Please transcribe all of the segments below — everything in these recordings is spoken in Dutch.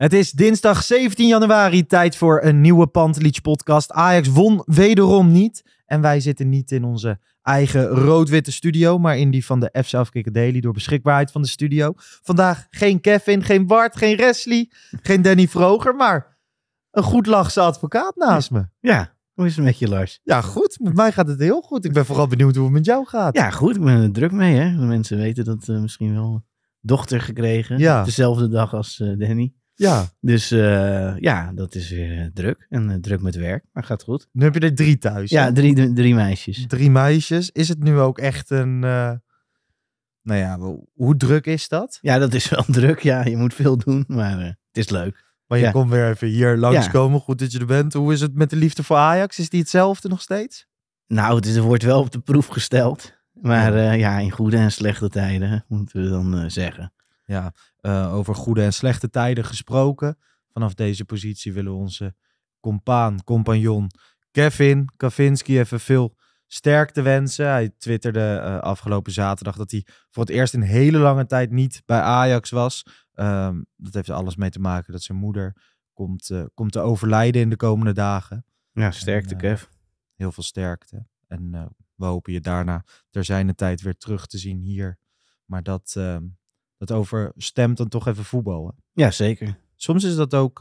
Het is dinsdag 17 januari, tijd voor een nieuwe Pantelic podcast. Ajax won wederom niet. En wij zitten niet in onze eigen rood-witte studio, maar in die van de FC Afkicken Daily door beschikbaarheid van de studio. Vandaag geen Kevin, geen Bart, geen Wesley, geen Danny Vroger, maar een goed lachse advocaat naast me. Ja, hoe is het met je, Lars? Ja, goed. Met mij gaat het heel goed. Ik ben vooral benieuwd hoe het met jou gaat. Ja, goed. Ik ben er druk mee, hè. De mensen weten dat misschien wel. Dochter gekregen, ja. Dezelfde dag als Danny. Ja. Dus ja, dat is weer druk. En druk met werk, maar gaat goed. Nu heb je er 3 thuis. Ja, 3 meisjes. 3 meisjes. Is het nu ook echt een... Nou ja, hoe druk is dat? Ja, dat is wel druk. Ja, je moet veel doen, maar het is leuk. Maar je komt weer even hier langskomen. Ja. Goed dat je er bent. Hoe is het met de liefde voor Ajax? Is die hetzelfde nog steeds? Nou, het wordt wel op de proef gesteld. Maar ja, in goede en slechte tijden, moeten we dan zeggen. Ja, over goede en slechte tijden gesproken. Vanaf deze positie willen we onze compagnon Kevin Kavinski even veel sterkte wensen. Hij twitterde afgelopen zaterdag dat hij voor het eerst in hele lange tijd niet bij Ajax was. Dat heeft er alles mee te maken dat zijn moeder komt te overlijden in de komende dagen. Ja, sterkte, Kev. Heel veel sterkte. En... we hopen je daarna ter zijner tijd weer terug te zien hier. Maar dat overstemt dan toch even voetballen. Ja, zeker. Soms is dat ook...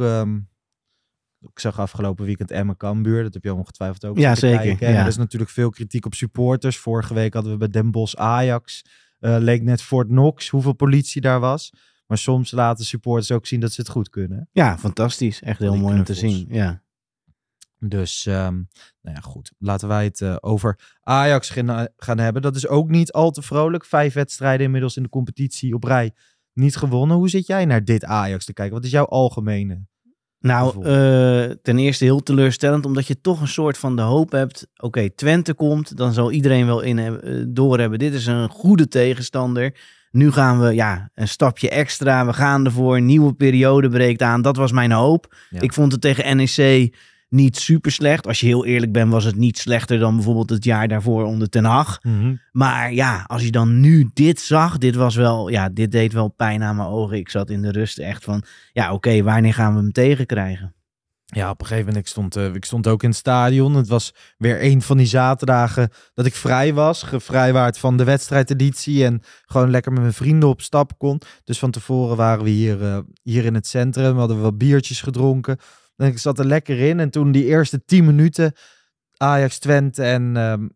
ik zag afgelopen weekend Emmen Cambuur. Dat heb je al ongetwijfeld ook. Ja, zeker. Ja. Er is natuurlijk veel kritiek op supporters. Vorige week hadden we bij Den Bosch Ajax. Leek net Fort Knox hoeveel politie daar was. Maar soms laten supporters ook zien dat ze het goed kunnen. Ja, fantastisch. Echt heel mooi om te zien. Ja. Dus, nou ja, goed. Laten wij het over Ajax gaan hebben. Dat is ook niet al te vrolijk. 5 wedstrijden inmiddels in de competitie op rij niet gewonnen. Hoe zit jij naar dit Ajax te kijken? Wat is jouw algemene gevoel? Nou, ten eerste heel teleurstellend, omdat je toch een soort van de hoop hebt. Oké, Twente komt, dan zal iedereen wel doorhebben. Dit is een goede tegenstander. Nu gaan we, ja, een stapje extra. We gaan ervoor. Een nieuwe periode breekt aan. Dat was mijn hoop. Ja. Ik vond het tegen NEC... niet super slecht. Als je heel eerlijk bent, was het niet slechter dan bijvoorbeeld het jaar daarvoor onder Ten Hag. Mm-hmm. Maar ja, als je dan nu dit zag, dit was wel, ja, dit deed wel pijn aan mijn ogen. Ik zat in de rust echt van, ja, oké, wanneer gaan we hem tegenkrijgen? Ja, op een gegeven moment, ik stond ook in het stadion. Het was weer een van die zaterdagen dat ik vrij was. Gevrijwaard van de wedstrijdeditie. En gewoon lekker met mijn vrienden op stap kon. Dus van tevoren waren we hier in het centrum. We hadden wat biertjes gedronken. En ik zat er lekker in. En toen die eerste 10 minuten Ajax Twente. En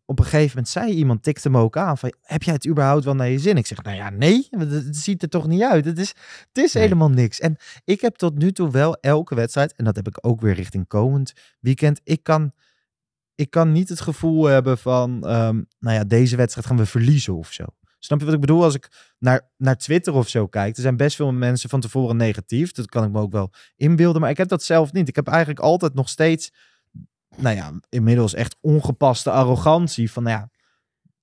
op een gegeven moment zei iemand, tikte me ook aan. Van, heb jij het überhaupt wel naar je zin? Ik zeg, nou ja, nee. Het ziet er toch niet uit. Het is helemaal niks. En ik heb tot nu toe wel elke wedstrijd. En dat heb ik ook weer richting komend weekend. Ik kan niet het gevoel hebben van, nou ja, deze wedstrijd gaan we verliezen of zo. Snap je wat ik bedoel? Als ik naar Twitter of zo kijk, er zijn best veel mensen van tevoren negatief. Dat kan ik me ook wel inbeelden, maar ik heb dat zelf niet. Ik heb eigenlijk altijd nog steeds, nou ja, inmiddels echt ongepaste arrogantie van, nou ja,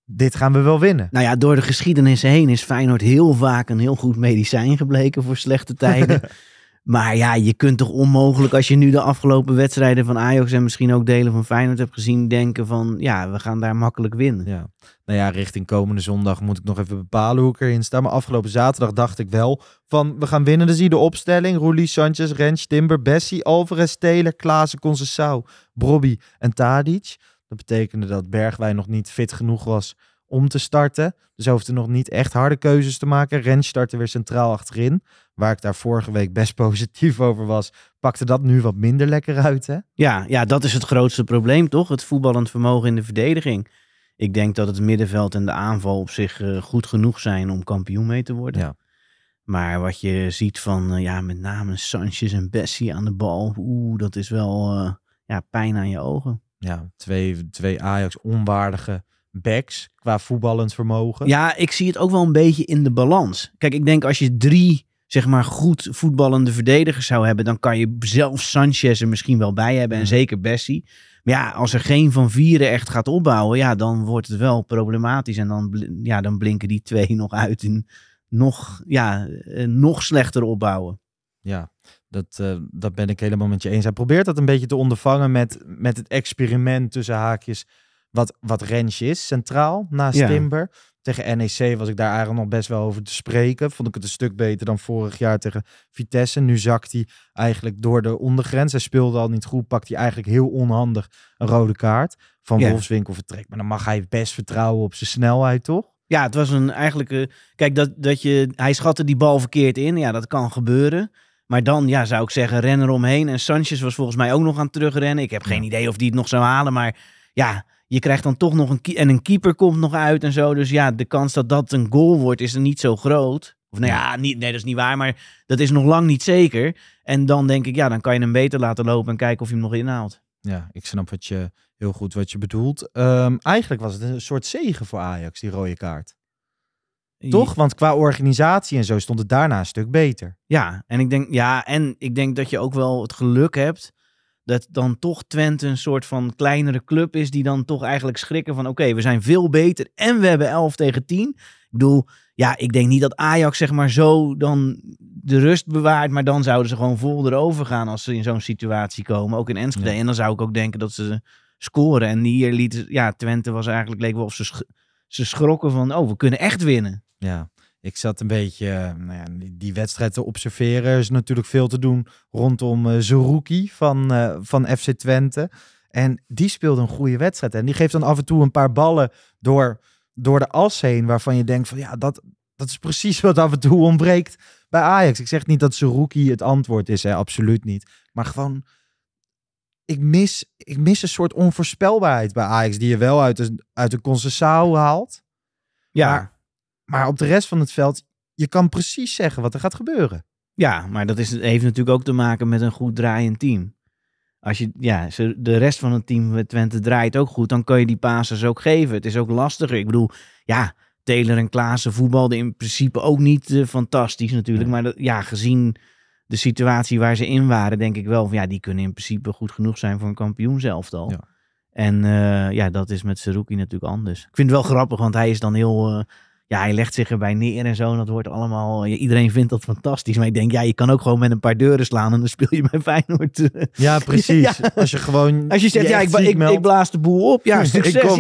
dit gaan we wel winnen. Nou ja, door de geschiedenis heen is Feyenoord heel vaak een heel goed medicijn gebleken voor slechte tijden. Maar ja, je kunt toch onmogelijk, als je nu de afgelopen wedstrijden van Ajax en misschien ook delen van Feyenoord hebt gezien, denken van, ja, we gaan daar makkelijk winnen. Ja. Nou ja, richting komende zondag moet ik nog even bepalen hoe ik erin sta. Maar afgelopen zaterdag dacht ik wel van, we gaan winnen. Dan zie je de opstelling. Roelie, Sanchez, Rens, Timber, Bessie, Alvarez, Taylor, Klaassen, Conceição, Brobbey en Tadic. Dat betekende dat Berghuis nog niet fit genoeg was om te starten. Dus hij hoefde nog niet echt harde keuzes te maken. Rens startte weer centraal achterin. Waar ik daar vorige week best positief over was, pakte dat nu wat minder lekker uit, hè? Ja, dat is het grootste probleem, toch? Het voetballend vermogen in de verdediging. Ik denk dat het middenveld en de aanval op zich goed genoeg zijn om kampioen mee te worden. Ja. Maar wat je ziet van, ja, met name Sanchez en Bessie aan de bal. Dat is wel pijn aan je ogen. Ja, twee Ajax-onwaardige backs qua voetballend vermogen. Ja, ik zie het ook wel een beetje in de balans. Kijk, ik denk als je 3... zeg maar goed voetballende verdedigers zou hebben, dan kan je zelf Sanchez er misschien wel bij hebben en zeker Bessie. Maar ja, als er geen van vieren echt gaat opbouwen, ja, dan wordt het wel problematisch en dan blinken die 2 nog uit in nog slechter opbouwen. Ja, dat ben ik helemaal met je eens. Hij probeert dat een beetje te ondervangen met het experiment tussen haakjes wat Rensje is, centraal naast Timber. Tegen NEC was ik daar eigenlijk nog best wel over te spreken. Vond ik het een stuk beter dan vorig jaar tegen Vitesse. Nu zakt hij eigenlijk door de ondergrens. Hij speelde al niet goed, pakt hij eigenlijk heel onhandig een rode kaart. Van Wolfswinkel vertrekt. Maar dan mag hij best vertrouwen op zijn snelheid, toch? Ja, het was een eigenlijk... Kijk, hij schatte die bal verkeerd in. Ja, dat kan gebeuren. Maar dan zou ik zeggen, ren eromheen. En Sanchez was volgens mij ook nog aan terugrennen. Ik heb geen idee of die het nog zou halen, maar ja... Je krijgt dan toch nog een keeper komt nog uit en zo. Dus ja, de kans dat dat een goal wordt is er niet zo groot. Of nee, dat is niet waar, maar dat is nog lang niet zeker. En dan denk ik, ja, dan kan je hem beter laten lopen en kijken of je hem nog inhaalt. Ja, ik snap heel goed wat je bedoelt. Eigenlijk was het een soort zegen voor Ajax, die rode kaart. Toch? Want qua organisatie en zo stond het daarna een stuk beter. Ja, en ik denk dat je ook wel het geluk hebt... dat dan toch Twente een soort van kleinere club is... die dan toch eigenlijk schrikken van... oké, we zijn veel beter en we hebben 11-10. Ik bedoel, ja, ik denk niet dat Ajax zeg maar zo dan de rust bewaart... maar dan zouden ze gewoon vol erover gaan als ze in zo'n situatie komen. Ook in Enschede. Ja. En dan zou ik ook denken dat ze scoren. En hier Twente was eigenlijk... leek wel of ze schrokken van... oh, we kunnen echt winnen. Ja. Ik zat een beetje die wedstrijd te observeren. Er is natuurlijk veel te doen rondom Zerouki van FC Twente. En die speelde een goede wedstrijd. En die geeft dan af en toe een paar ballen door de as heen. Waarvan je denkt van ja, dat is precies wat af en toe ontbreekt bij Ajax. Ik zeg niet dat Zerouki het antwoord is, hè, absoluut niet. Maar gewoon, ik mis een soort onvoorspelbaarheid bij Ajax. Die je wel uit de concessaal haalt. Ja. Maar op de rest van het veld, je kan precies zeggen wat er gaat gebeuren. Ja, maar dat heeft natuurlijk ook te maken met een goed draaiend team. Als je de rest van het team met Twente draait ook goed, dan kan je die passes ook geven. Het is ook lastiger. Ik bedoel, ja, Taylor en Klaassen voetbalden in principe ook niet fantastisch natuurlijk. Ja. Maar gezien de situatie waar ze in waren, denk ik wel van ja, die kunnen in principe goed genoeg zijn voor een kampioenselftal. Ja. En dat is met Zerouki natuurlijk anders. Ik vind het wel grappig, want hij is dan heel... hij legt zich erbij neer en zo. En dat wordt allemaal... Iedereen vindt dat fantastisch. Maar ik denk, je kan ook gewoon met een paar deuren slaan... en dan speel je bij Feyenoord. Ja, precies. Ja. Als je gewoon... Als je zegt, ik blaas de boel op. Ja, succes.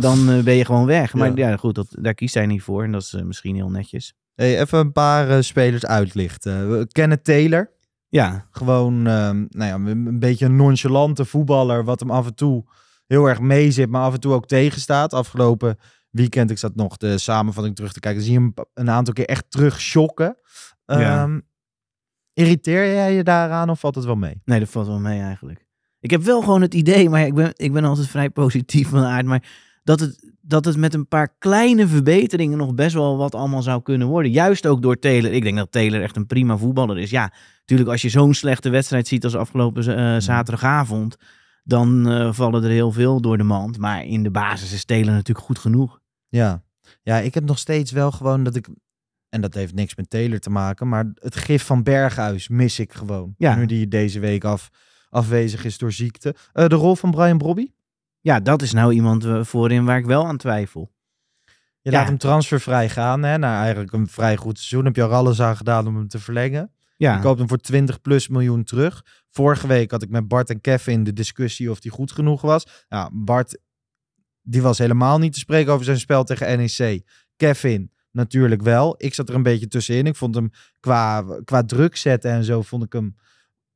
Dan ben je gewoon weg. Maar goed, daar kiest hij niet voor. En dat is misschien heel netjes. Hey, even een paar spelers uitlichten. We kennen Taylor. Ja. Gewoon een beetje een nonchalante voetballer... wat hem af en toe heel erg mee zit... maar af en toe ook tegenstaat. Afgelopen... weekend, ik zat nog de samenvatting terug te kijken. Dan zie je hem een aantal keer echt terug shocken. Irriteer jij je daaraan of valt het wel mee? Nee, dat valt wel mee eigenlijk. Ik heb wel gewoon het idee, maar ik ben altijd vrij positief van aard. Maar dat het met een paar kleine verbeteringen nog best wel wat allemaal zou kunnen worden. Juist ook door Taylor. Ik denk dat Taylor echt een prima voetballer is. Ja, natuurlijk als je zo'n slechte wedstrijd ziet als afgelopen zaterdagavond... dan vallen er heel veel door de mand. Maar in de basis is Taylor natuurlijk goed genoeg. Ja, ik heb nog steeds wel gewoon dat ik... En dat heeft niks met Taylor te maken. Maar het gif van Berghuis mis ik gewoon. Ja. Nu die deze week afwezig is door ziekte. De rol van Brian Brobbey? Ja, dat is nou iemand voorin waar ik wel aan twijfel. Je laat hem transfervrij gaan. Hè? Nou, eigenlijk een vrij goed seizoen. Heb je al alles aan gedaan om hem te verlengen. Ja. Je koopt hem voor 20 plus miljoen terug. Vorige week had ik met Bart en Kevin de discussie of die goed genoeg was. Nou, Bart, die was helemaal niet te spreken over zijn spel tegen NEC. Kevin, natuurlijk wel. Ik zat er een beetje tussenin. Ik vond hem qua druk zetten en zo vond ik hem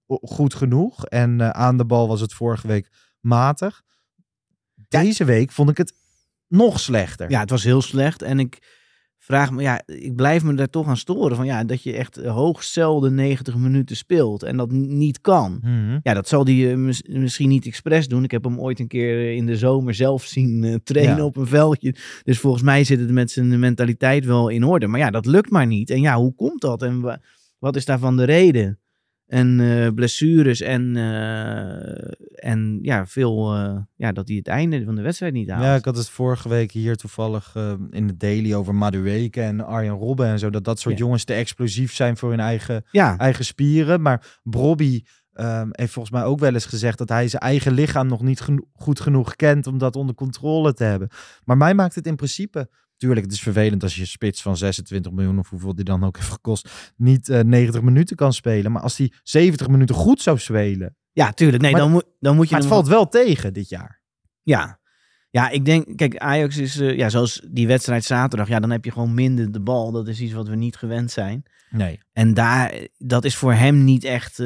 goed genoeg. En aan de bal was het vorige week matig. Deze week vond ik het nog slechter. Ja, het was heel slecht en ik blijf me daar toch aan storen. Van dat je echt hoogst zelden 90 minuten speelt. En dat niet kan. Mm-hmm. Ja, dat zal hij misschien niet expres doen. Ik heb hem ooit een keer in de zomer zelf zien trainen op een veldje. Dus volgens mij zit het met zijn mentaliteit wel in orde. Maar dat lukt maar niet. En hoe komt dat? En wat is daarvan de reden? En blessures en dat hij het einde van de wedstrijd niet haalt. Ja, ik had het vorige week hier toevallig in de Daily over Madueke en Arjen Robben en zo. Dat soort jongens te explosief zijn voor hun eigen spieren. Maar Brobbey heeft volgens mij ook wel eens gezegd dat hij zijn eigen lichaam nog niet goed genoeg kent om dat onder controle te hebben. Maar mij maakt het in principe... Tuurlijk, het is vervelend als je spits van 26 miljoen... of hoeveel die dan ook heeft gekost... niet 90 minuten kan spelen. Maar als die 70 minuten goed zou spelen... Ja, tuurlijk. Nee, dan moet je... Maar het valt wel tegen dit jaar. Ja. Ja, ik denk, kijk, Ajax is, zoals die wedstrijd zaterdag, ja, dan heb je gewoon minder de bal. Dat is iets wat we niet gewend zijn. Nee. En dat is voor hem niet echt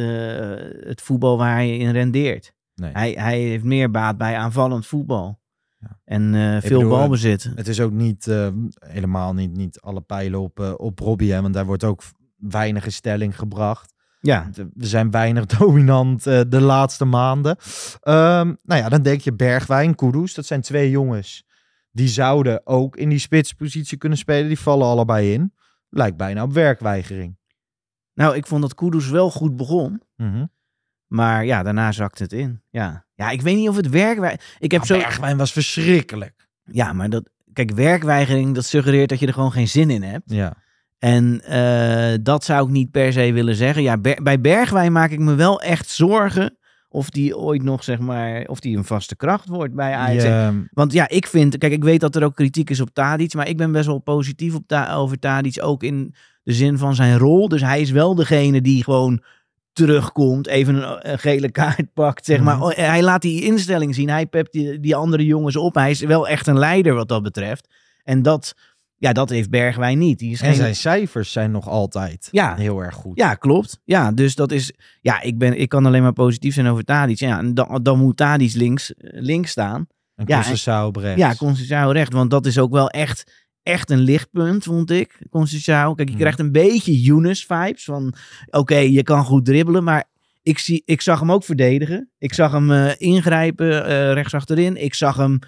het voetbal waar hij in rendeert. Nee. Hij heeft meer baat bij aanvallend voetbal. Ja. En veel balbezit. Het is ook niet, helemaal niet alle pijlen op Brobbey, hè, want daar wordt ook weinig in stelling gebracht. Ja. We zijn weinig dominant de laatste maanden. Dan denk je Bergwijn, Kudus. Dat zijn twee jongens die zouden ook in die spitspositie kunnen spelen. Die vallen allebei in. Lijkt bijna op werkweigering. Nou, ik vond dat Kudus wel goed begon. Mm-hmm. Maar ja, daarna zakte het in. Ja, ik weet niet of het Bergwijn was verschrikkelijk. Ja, maar werkweigering, dat suggereert dat je er gewoon geen zin in hebt. Ja. En dat zou ik niet per se willen zeggen. Ja, bij Bergwijn maak ik me wel echt zorgen of die ooit nog, zeg maar, of die een vaste kracht wordt bij Ajax. Yeah. Want ja, ik vind, kijk, ik weet dat er ook kritiek is op Tadić, maar ik ben best wel positief over Tadić, ook in de zin van zijn rol. Dus hij is wel degene die gewoon terugkomt, even een gele kaart pakt, zeg maar. Hij laat die instelling zien, hij pept die andere jongens op. Hij is wel echt een leider wat dat betreft. En dat... Ja, dat heeft Bergwijn niet. Zijn cijfers zijn nog altijd heel erg goed. Ja, klopt. Ja, dus dat is... Ja, ik kan alleen maar positief zijn over Tadić. Ja, en dan moet Tadić links staan. En Conceição op rechts. Ja, Conceição rechts. Want dat is ook wel echt een lichtpunt, vond ik. Conceição. Kijk, je krijgt een beetje Younes-vibes. Van, oké, je kan goed dribbelen, maar... Ik zag hem ook verdedigen. Ik zag hem ingrijpen rechts achterin. Ik zag hem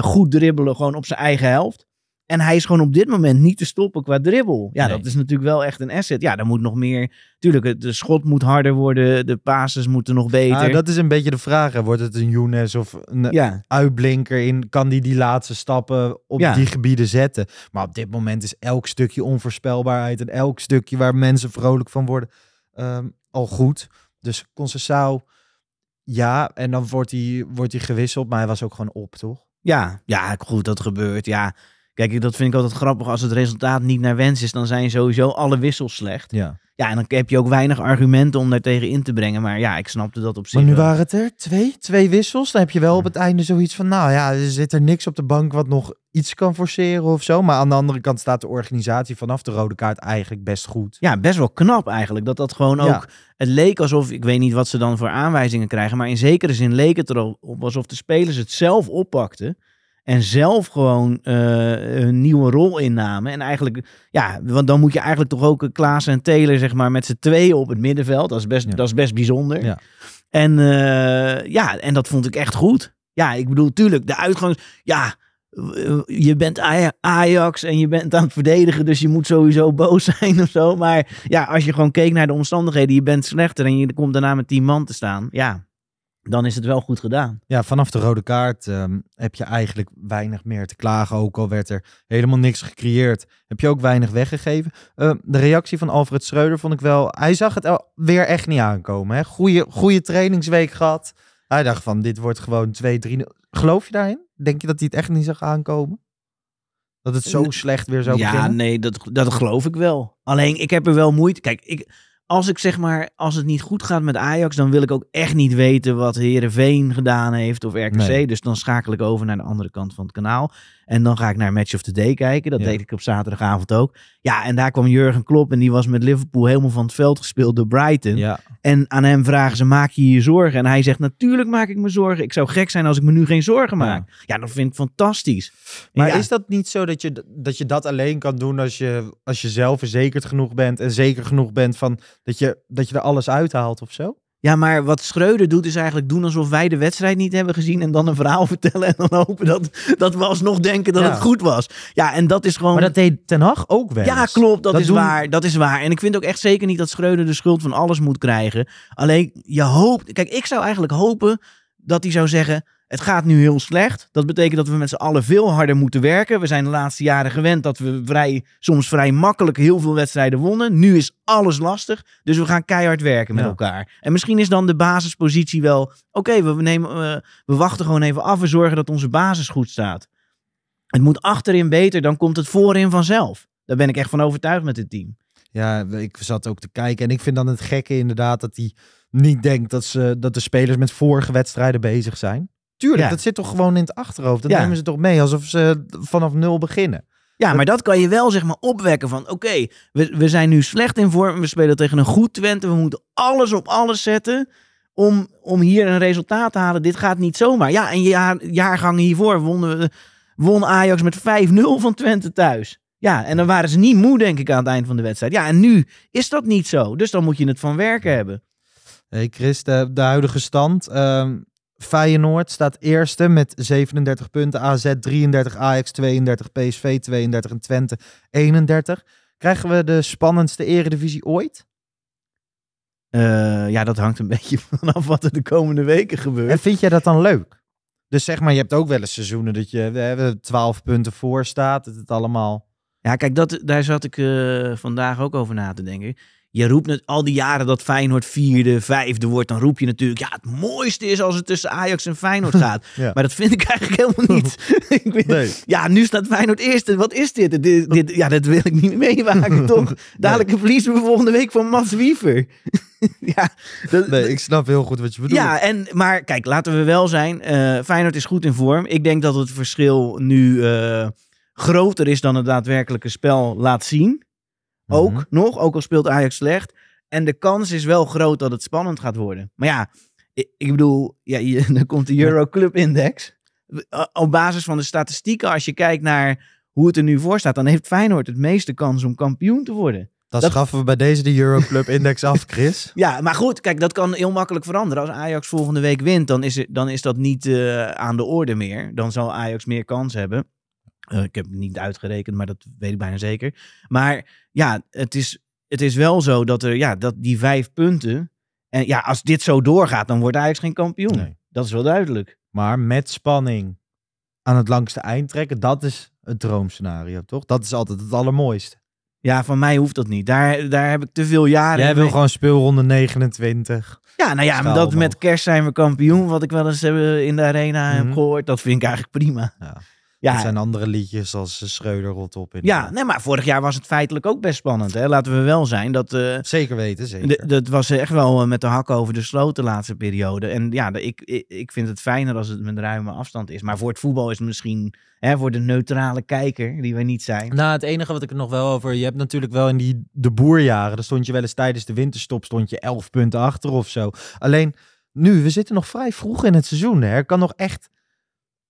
goed dribbelen gewoon op zijn eigen helft. En hij is gewoon op dit moment niet te stoppen qua dribbel. Ja, nee. Dat is natuurlijk wel echt een asset. Ja, daar moet nog meer... Tuurlijk, de schot moet harder worden. De passes moeten nog beter. Dat is een beetje de vraag. Hè. Wordt het een Younes of een uitblinker in? Kan die laatste stappen op die gebieden zetten? Maar op dit moment is elk stukje onvoorspelbaarheid... en elk stukje waar mensen vrolijk van worden al goed. Dus Conceição, en dan wordt hij gewisseld. Maar hij was ook gewoon op, toch? Ja, goed, dat gebeurt, ja... Kijk, dat vind ik altijd grappig. Als het resultaat niet naar wens is, dan zijn sowieso alle wissels slecht. Ja, en dan heb je ook weinig argumenten om daar tegen in te brengen. Maar ja, ik snapte dat op zich. Maar nu waren het er twee wissels. Dan heb je wel op het einde zoiets van, nou ja, er zit er niks op de bank wat nog iets kan forceren of zo. Maar aan de andere kant staat de organisatie vanaf de rode kaart eigenlijk best goed. Ja, best wel knap eigenlijk. Dat gewoon ook... Ja. Het leek alsof, ik weet niet wat ze dan voor aanwijzingen krijgen, maar in zekere zin leek het erop alsof de spelers het zelf oppakten. En zelf gewoon een nieuwe rol innamen. En eigenlijk, want dan moet je eigenlijk toch ook Klaas en Taylor, zeg maar, met z'n tweeën op het middenveld. Dat is best bijzonder. Ja. En en dat vond ik echt goed. Ja, ik bedoel, tuurlijk, de uitgang... Ja, je bent Ajax en je bent aan het verdedigen, dus je moet sowieso boos zijn of zo. Maar ja, als je gewoon keek naar de omstandigheden, je bent slechter en je komt daarna met 10 man te staan, dan is het wel goed gedaan. Ja, vanaf de rode kaart heb je eigenlijk weinig meer te klagen. Ook al werd er helemaal niks gecreëerd, heb je ook weinig weggegeven. De reactie van Alfred Schreuder vond ik wel... Hij zag het weer echt niet aankomen. Hè? Goede trainingsweek gehad. Hij dacht van, dit wordt gewoon 2-3. Geloof je daarin? Denk je dat hij het echt niet zag aankomen? Dat het zo slecht weer zou beginnen? Ja, nee, dat geloof ik wel. Alleen, ik heb er wel moeite... Kijk, als het niet goed gaat met Ajax, dan wil ik ook echt niet weten wat Heerenveen gedaan heeft of RKC. Nee. Dus dan schakel ik over naar de andere kant van het kanaal. En dan ga ik naar Match of the Day kijken. Dat deed ik op zaterdagavond ook. Ja, en daar kwam Jurgen Klopp en die was met Liverpool helemaal van het veld gespeeld door Brighton. Ja. En aan hem vragen ze, maak je je zorgen? En hij zegt, natuurlijk maak ik me zorgen. Ik zou gek zijn als ik me nu geen zorgen maak. Ja, dat vind ik fantastisch. Maar is dat niet zo dat je dat alleen kan doen als je zelf verzekerd genoeg bent en zeker genoeg bent van dat je er alles uithaalt of zo? Ja, maar wat Schreuder doet is eigenlijk doen alsof wij de wedstrijd niet hebben gezien en dan een verhaal vertellen en dan hopen dat we alsnog denken dat het goed was. Ja, en dat is gewoon... Maar dat deed Ten Hag ook wel. Ja, klopt. Dat is waar. En ik vind ook echt zeker niet dat Schreuder de schuld van alles moet krijgen. Alleen, je hoopt... Kijk, ik zou eigenlijk hopen dat hij zou zeggen, het gaat nu heel slecht. Dat betekent dat we met z'n allen veel harder moeten werken. We zijn de laatste jaren gewend dat we soms vrij makkelijk heel veel wedstrijden wonnen. Nu is alles lastig. Dus we gaan keihard werken met elkaar. En misschien is dan de basispositie wel... Oké, we wachten gewoon even af. We zorgen dat onze basis goed staat. Het moet achterin beter, dan komt het voorin vanzelf. Daar ben ik echt van overtuigd met dit team. Ja, ik zat ook te kijken. En ik vind dan het gekke inderdaad dat hij niet denkt dat de spelers met vorige wedstrijden bezig zijn. Tuurlijk, ja. Dat zit toch gewoon in het achterhoofd. Dat nemen ze toch mee alsof ze vanaf nul beginnen. Ja, maar dat kan je wel zeg maar opwekken van... Oké, we zijn nu slecht in vorm. We spelen tegen een goed Twente. We moeten alles op alles zetten om hier een resultaat te halen. Dit gaat niet zomaar. Ja, en jaargangen hiervoor won Ajax met 5-0 van Twente thuis. Ja, en dan waren ze niet moe, denk ik, aan het eind van de wedstrijd. Ja, en nu is dat niet zo. Dus dan moet je het van werken hebben. Hey Chris, de huidige stand... Feyenoord staat eerste met 37 punten, AZ 33, Ajax 32, PSV 32 en Twente 31. Krijgen we de spannendste eredivisie ooit? Ja, dat hangt een beetje vanaf wat er de komende weken gebeurt. En vind jij dat dan leuk? Dus zeg maar, je hebt ook wel eens seizoenen dat je 12 punten voor staat, het allemaal... Ja, kijk, daar zat ik vandaag ook over na te denken. Je roept al die jaren dat Feyenoord 4e, 5e wordt. Dan roep je natuurlijk, ja, het mooiste is als het tussen Ajax en Feyenoord gaat. Ja. Maar dat vind ik eigenlijk helemaal niet. Nee. Ja, nu staat Feyenoord eerste. Wat is dit? Ja, dat wil ik niet meemaken, toch? Dadelijk verliezen we volgende week van Mats Wiever. Ja, ik snap heel goed wat je bedoelt. Ja, maar kijk, laten we wel zijn. Feyenoord is goed in vorm. Ik denk dat het verschil nu groter is dan het daadwerkelijke spel laat zien. Ook al speelt Ajax slecht. En de kans is wel groot dat het spannend gaat worden. Maar ja, ik bedoel, ja, dan komt de Euroclub Index. Op basis van de statistieken, als je kijkt naar hoe het er nu voor staat, dan heeft Feyenoord het meeste kans om kampioen te worden. Dat schaffen we bij deze de Euroclub Index af, Chris. Ja, maar goed, kijk, dat kan heel makkelijk veranderen. Als Ajax volgende week wint, dan is dat niet aan de orde meer. Dan zal Ajax meer kans hebben. Ik heb het niet uitgerekend, maar dat weet ik bijna zeker. Maar ja, het is wel zo dat die 5 punten... En ja, als dit zo doorgaat, dan wordt Ajax geen kampioen. Nee. Dat is wel duidelijk. Maar met spanning aan het langste eind trekken, dat is het droomscenario, toch? Dat is altijd het allermooiste. Ja, van mij hoeft dat niet. Daar heb ik te veel jaren in. Jij wil gewoon speelronde 29. Ja, nou ja, dat met kerst zijn we kampioen. Wat ik wel eens in de arena heb gehoord, dat vind ik eigenlijk prima. Ja. Ja. Er zijn andere liedjes als Schreuder rot op. Ja, nee, maar vorig jaar was het feitelijk ook best spannend. Hè? Laten we wel zijn. Dat, zeker weten, zeker. Dat was echt wel met de hakken over de sloot de laatste periode. En ja, ik vind het fijner als het met ruime afstand is. Maar voor het voetbal is het misschien, hè, voor de neutrale kijker die wij niet zijn. Nou, het enige wat ik er nog wel over... Je hebt natuurlijk wel in de boerjaren, daar stond je wel eens tijdens de winterstop, stond je 11 punten achter of zo. Alleen nu, we zitten nog vrij vroeg in het seizoen. Hè? Er kan nog echt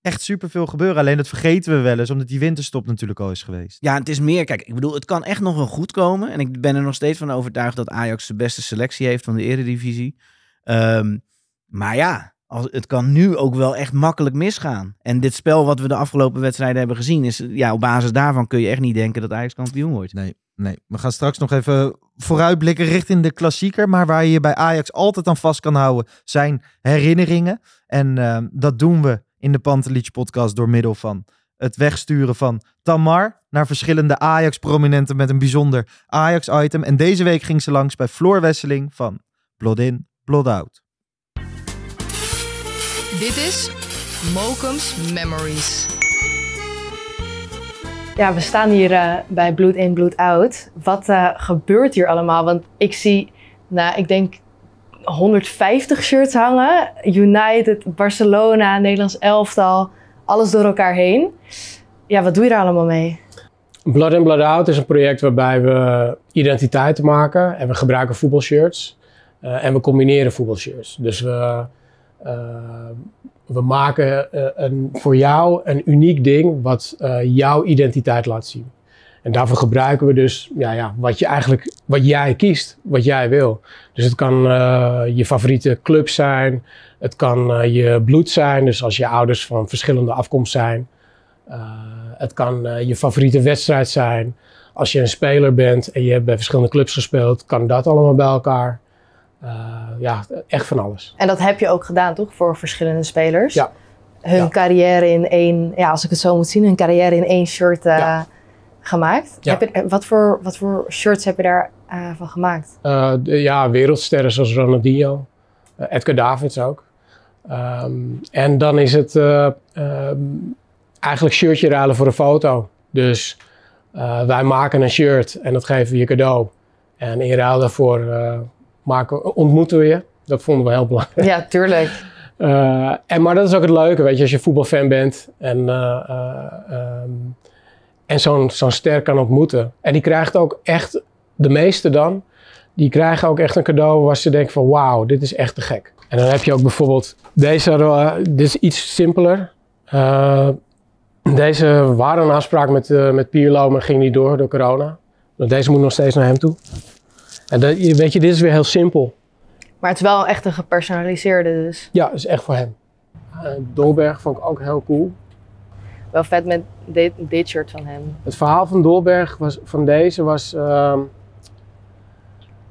superveel gebeuren. Alleen dat vergeten we wel eens, omdat die winterstop natuurlijk al is geweest. Ja, het is meer... Kijk, ik bedoel, het kan echt nog wel goed komen. En ik ben er nog steeds van overtuigd dat Ajax de beste selectie heeft van de Eredivisie. Maar ja, het kan nu ook wel echt makkelijk misgaan. En dit spel wat we de afgelopen wedstrijden hebben gezien is... Ja, op basis daarvan kun je echt niet denken dat Ajax kampioen wordt. Nee. We gaan straks nog even vooruitblikken richting de klassieker. Maar waar je je bij Ajax altijd aan vast kan houden zijn herinneringen. En dat doen we in de Pantelic podcast door middel van het wegsturen van Tamar naar verschillende Ajax-prominenten met een bijzonder Ajax-item. En deze week ging ze langs bij Floor Wesseling van Blood In, Blood Out. Dit is Mokum's Memories. Ja, we staan hier bij Blood In, Blood Out. Wat gebeurt hier allemaal? Want ik zie, ik denk 150 shirts hangen. United, Barcelona, Nederlands elftal. Alles door elkaar heen. Ja, wat doe je daar allemaal mee? Blood In, Blood Out is een project waarbij we identiteit maken. En we gebruiken voetbalshirts. En we combineren voetbalshirts. Dus we maken voor jou een uniek ding wat jouw identiteit laat zien. En daarvoor gebruiken we dus wat jij kiest, wat jij wil. Dus het kan je favoriete club zijn, het kan je bloed zijn, dus als je ouders van verschillende afkomst zijn. Het kan je favoriete wedstrijd zijn. Als je een speler bent en je hebt bij verschillende clubs gespeeld, kan dat allemaal bij elkaar. Echt van alles. En dat heb je ook gedaan, toch, voor verschillende spelers? Ja. Hun carrière in één, als ik het zo moet zien, hun carrière in één shirt... gemaakt? Ja. Wat voor shirts heb je daarvan gemaakt? Wereldsterren zoals Ronaldinho. Edgar Davids ook. En dan is het eigenlijk shirtje ruilen voor een foto. Dus wij maken een shirt en dat geven we je cadeau. En in ruil daarvoor ontmoeten we je. Dat vonden we heel belangrijk. Ja, tuurlijk. Maar dat is ook het leuke, weet je, als je voetbalfan bent en zo'n ster kan ontmoeten. En die krijgt ook echt, de meeste dan, die krijgen ook echt een cadeau waar ze denken van wauw, dit is echt te gek. En dan heb je ook bijvoorbeeld deze, dit is iets simpeler. Deze waren een afspraak met Pirlo, maar ging niet door corona. Want deze moet nog steeds naar hem toe. En dat, weet je, dit is weer heel simpel. Maar het is wel echt een gepersonaliseerde dus. Ja, het is echt voor hem. Dolberg vond ik ook heel cool. Wel vet met dit shirt van hem. Het verhaal van Dolberg, van deze was...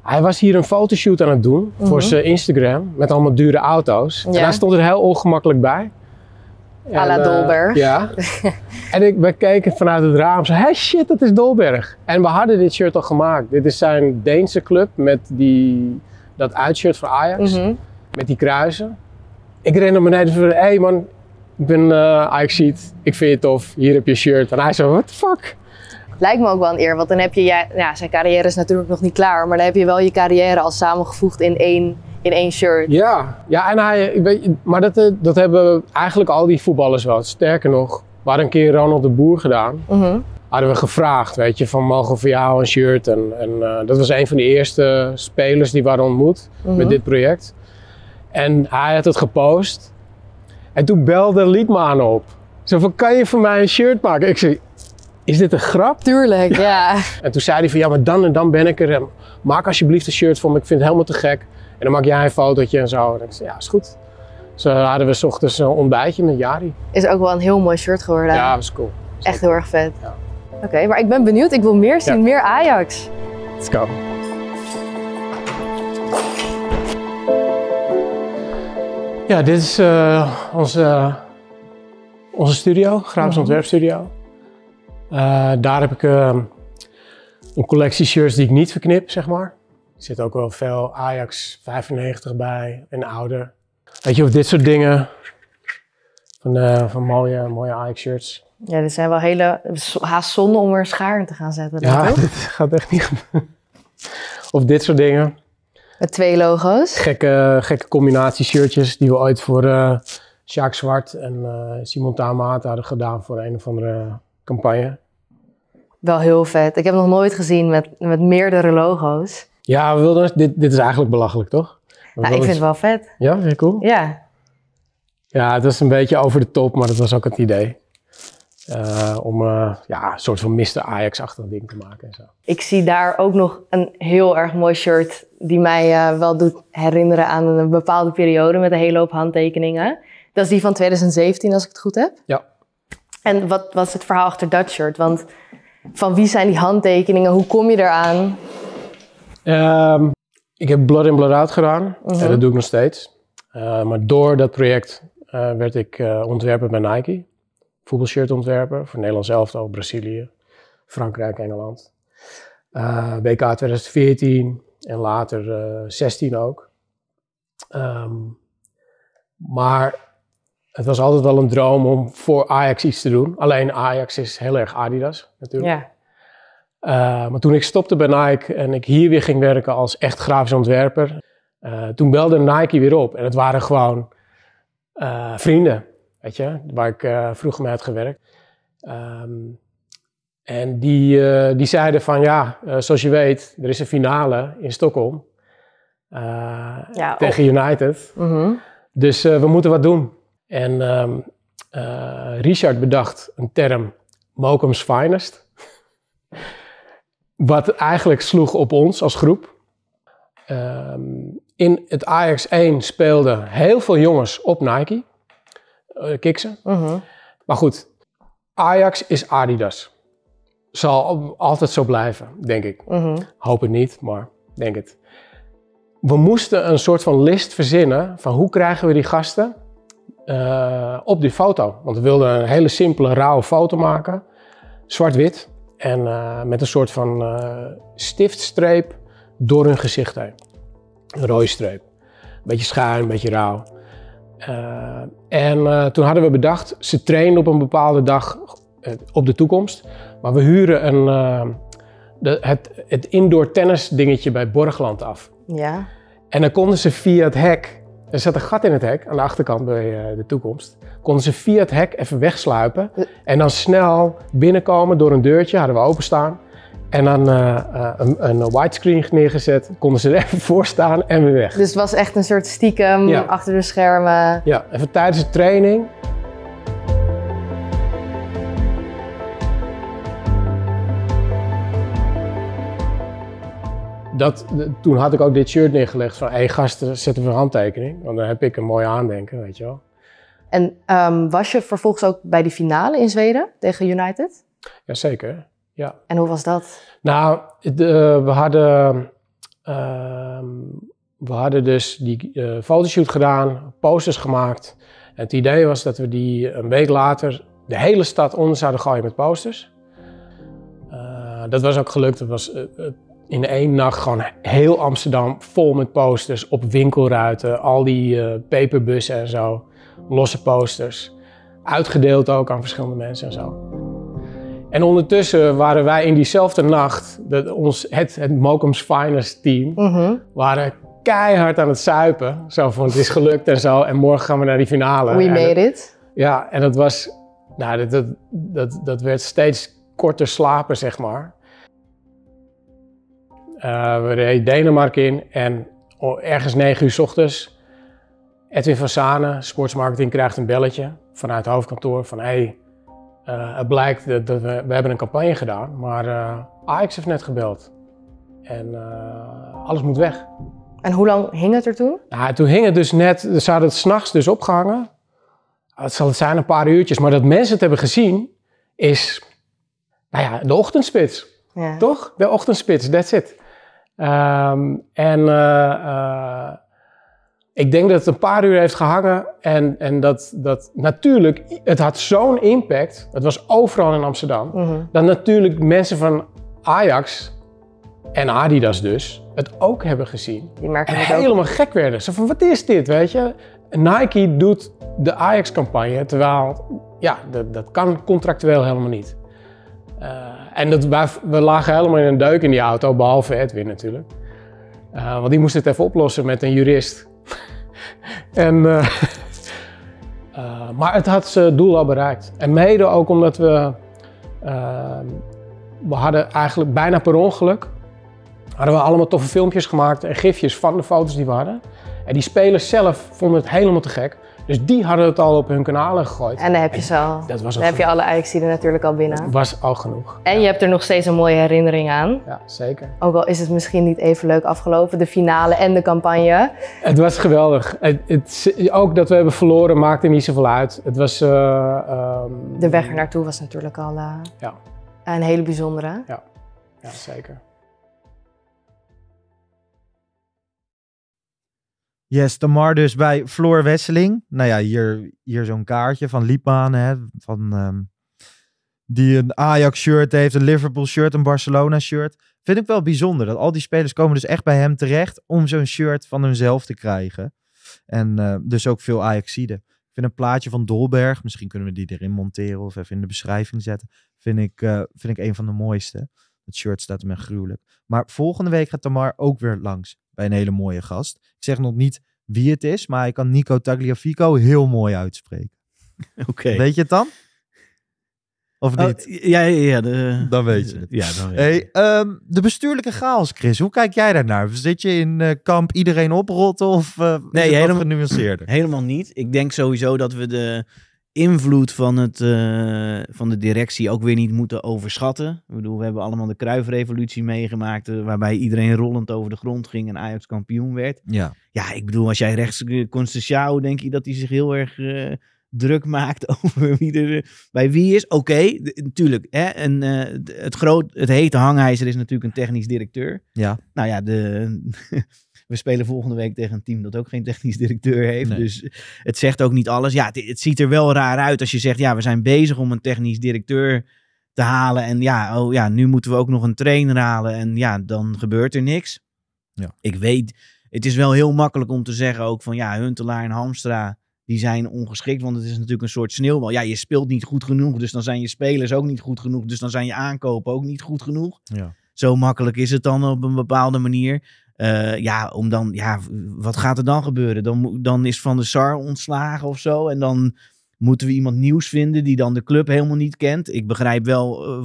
Hij was hier een fotoshoot aan het doen voor zijn Instagram met allemaal dure auto's. Ja. En hij stond er heel ongemakkelijk bij. À la Dolberg. Ja. En we keken vanuit het raam zo, hey shit, dat is Dolberg. En we hadden dit shirt al gemaakt. Dit is zijn Deense club met dat uitshirt voor Ajax. Met die kruisen. Ik ren naar beneden en zei, hey man, ik ben Ajaxiet. Ik vind je tof. Hier heb je shirt. En hij zei, what the fuck? Lijkt me ook wel een eer, want dan heb je, ja, zijn carrière is natuurlijk nog niet klaar, maar dan heb je wel je carrière al samengevoegd in één shirt. Ja, ja, en maar dat hebben eigenlijk al die voetballers wel. Sterker nog, we hadden een keer Ronald de Boer gedaan. Hadden we gevraagd, weet je, van mogen we voor jou een shirt? En dat was een van de eerste spelers die we hadden ontmoet met dit project. En hij had het gepost. En toen belde Liedman op. Zo van, kan je voor mij een shirt maken? Ik zei, is dit een grap? Tuurlijk, ja. En toen zei hij van, ja, maar dan en dan ben ik er. En maak alsjeblieft een shirt voor me, ik vind het helemaal te gek. En dan maak jij een fotootje en zo. En ik zei, ja, is goed. Dus hadden we 's ochtends een ontbijtje met Jari. Is ook wel een heel mooi shirt geworden. Ja, dat is cool. Echt heel erg vet. Ja. Oké, maar ik ben benieuwd. Ik wil meer zien, meer Ajax. Let's go. Ja, dit is onze studio, Graafs Ontwerpstudio. Daar heb ik een collectie shirts die ik niet verknip, zeg maar. Er zit ook wel veel Ajax 95 bij en ouder. Weet je, of dit soort dingen van mooie Ajax shirts. Ja, dit zijn wel haast zonde om er schaar in te gaan zetten. Ja, dit gaat echt niet gebeuren. Of dit soort dingen. Met twee logo's. Gekke combinatie shirtjes die we ooit voor Sjaak Zwart en Simon Tamaat hadden gedaan voor een of andere campagne. Wel heel vet. Ik heb het nog nooit gezien met meerdere logo's. Ja, we wilden, dit is eigenlijk belachelijk, toch? Nou, ik vind het wel vet. Ja, vind je cool? Ja. Ja, het was een beetje over de top, maar dat was ook het idee. Om een soort van Mr. Ajax-achtig ding te maken en zo. Ik zie daar ook nog een heel erg mooi shirt die mij wel doet herinneren aan een bepaalde periode met een hele hoop handtekeningen. Dat is die van 2017, als ik het goed heb. Ja. En wat was het verhaal achter dat shirt? Want van wie zijn die handtekeningen? Hoe kom je eraan? Ik heb Blood In, Blood Out gedaan. En dat doe ik nog steeds. Maar door dat project werd ik ontwerper bij Nike. Voetbalshirt ontwerper voor Nederlands elftal, Brazilië, Frankrijk, Engeland. WK 2014 en later 2016 ook. Maar het was altijd wel een droom om voor Ajax iets te doen. Alleen Ajax is heel erg Adidas natuurlijk. Ja. Maar toen ik stopte bij Nike en ik hier weer ging werken als echt grafisch ontwerper, toen belde Nike weer op. En het waren gewoon vrienden, weet je, waar ik vroeger mee had gewerkt. En die zeiden van, ja, zoals je weet, er is een finale in Stockholm tegen United. Dus we moeten wat doen. En Richard bedacht een term, Mokum's Finest. Wat eigenlijk sloeg op ons als groep. In het Ajax 1 speelden heel veel jongens op Nike. Kiksen. Maar goed, Ajax is Adidas. Zal altijd zo blijven, denk ik. Hoop het niet, maar denk het. We moesten een soort van list verzinnen van hoe krijgen we die gasten op die foto. Want we wilden een hele simpele, rauwe foto maken. Zwart-wit. En met een soort van stiftstreep door hun gezicht heen. Een rode streep. Een beetje schuin, een beetje rauw. Toen hadden we bedacht, ze trainen op een bepaalde dag op de toekomst. Maar we huren het indoor tennis dingetje bij Borgland af. Ja. En dan konden ze via het hek Er zat een gat in het hek, aan de achterkant bij de toekomst. Konden ze via het hek even wegsluipen en dan snel binnenkomen door een deurtje, hadden we openstaan. En dan een widescreen neergezet, konden ze er even voor staan en weer weg. Dus het was echt een soort stiekem achter de schermen. Ja, even tijdens de training. Toen had ik ook dit shirt neergelegd van, hey gasten, zet even een handtekening. Want dan heb ik een mooi aandenken, weet je wel. En was je vervolgens ook bij die finale in Zweden tegen United? Jazeker, ja. En hoe was dat? Nou, we hadden dus die fotoshoot gedaan, posters gemaakt. En het idee was dat we die een week later de hele stad onder zouden gooien met posters. Dat was ook gelukt. Dat was... in één nacht gewoon heel Amsterdam vol met posters op winkelruiten, al die paperbussen en zo, losse posters. Uitgedeeld ook aan verschillende mensen en zo. En ondertussen waren wij in diezelfde nacht, het Mokum's Finest team, waren keihard aan het zuipen. Zo van het is gelukt en zo en morgen gaan we naar die finale. We made it. Ja, en dat was, nou dat werd steeds korter slapen zeg maar. We reden Denemarken in en ergens 9 uur 's ochtends, Edwin van Zanen, sportsmarketing, krijgt een belletje vanuit het hoofdkantoor van hey, het blijkt dat we hebben een campagne gedaan, maar Ajax heeft net gebeld en alles moet weg. En hoe lang hing het er toen? Nou, toen hing het dus net, ze hadden het 's nachts dus opgehangen. Het zal het zijn een paar uurtjes, maar dat mensen het hebben gezien is, nou ja, de ochtendspits. Ja. Toch? De ochtendspits, that's it. Ik denk dat het een paar uur heeft gehangen en dat natuurlijk, het had zo'n impact, het was overal in Amsterdam, dat natuurlijk mensen van Ajax en Adidas dus het ook hebben gezien. Die merken het helemaal ook. Gek werden. Zo van, wat is dit, weet je? Nike doet de Ajax-campagne, terwijl, ja, dat kan contractueel helemaal niet. En we lagen helemaal in een deuk in die auto, behalve Edwin natuurlijk. Want die moest het even oplossen met een jurist. Maar het had zijn doel al bereikt. En mede ook omdat we hadden eigenlijk bijna per ongeluk, hadden we allemaal toffe filmpjes gemaakt en gifjes van de foto's die we hadden. En die spelers zelf vonden het helemaal te gek. Dus die hadden het al op hun kanalen gegooid. En dan heb je ze al. Dan heb je alle Ajaxiden natuurlijk al binnen. Dat was al genoeg. En je hebt er nog steeds een mooie herinnering aan. Ja, zeker. Ook al is het misschien niet even leuk afgelopen, de finale en de campagne. Het was geweldig. Ook dat we hebben verloren maakte niet zoveel uit. Het was... de weg ernaartoe was natuurlijk al een hele bijzondere. Ja, ja zeker. Yes, Tamar dus bij Floor Wesseling. Nou ja, hier zo'n kaartje van Liepman, hè, van die een Ajax-shirt heeft, een Liverpool-shirt, een Barcelona-shirt. Vind ik wel bijzonder, dat al die spelers komen dus echt bij hem terecht om zo'n shirt van hunzelf te krijgen. En dus ook veel Ajaxiden. Ik vind een plaatje van Dolberg, misschien kunnen we die erin monteren of even in de beschrijving zetten, vind ik een van de mooiste. Het shirt staat hem echt gruwelijk. Maar volgende week gaat Tamar ook weer langs. Bij een hele mooie gast. Ik zeg nog niet wie het is, maar ik kan Nico Tagliafico heel mooi uitspreken. Okay. Weet je het dan? Of niet? Ja. Dan weet je het. Ja, dan weet de bestuurlijke chaos, Chris. Hoe kijk jij daarnaar? Zit je in kamp iedereen oprotten of nee, helemaal genuanceerder? Helemaal niet. Ik denk sowieso dat we de invloed van de directie ook weer niet moeten overschatten. Ik bedoel, we hebben allemaal de Cruijff-revolutie meegemaakt, waarbij iedereen rollend over de grond ging en Ajax kampioen werd. Ja, ja ik bedoel, als jij rechts Constantiao, denk je dat hij zich heel erg druk maakt over wie er bij wie is. Oké, natuurlijk. Het hete hangijzer is natuurlijk een technisch directeur. Ja. Nou ja, we spelen volgende week tegen een team dat ook geen technisch directeur heeft. Nee. Dus het zegt ook niet alles. Ja, het ziet er wel raar uit als je zegt, ja, we zijn bezig om een technisch directeur te halen. En ja, oh ja, nu moeten we ook nog een trainer halen. En ja, dan gebeurt er niks. Ja. Ik weet, het is wel heel makkelijk om te zeggen ook van, ja, Huntelaar en Hamstra, die zijn ongeschikt, want het is natuurlijk een soort sneeuwbal. Ja, je speelt niet goed genoeg, dus dan zijn je spelers ook niet goed genoeg. Dus dan zijn je aankopen ook niet goed genoeg. Ja. Zo makkelijk is het dan op een bepaalde manier. Om dan, wat gaat er dan gebeuren? Dan is Van der Sar ontslagen of zo. En dan moeten we iemand nieuws vinden die dan de club helemaal niet kent. Ik begrijp wel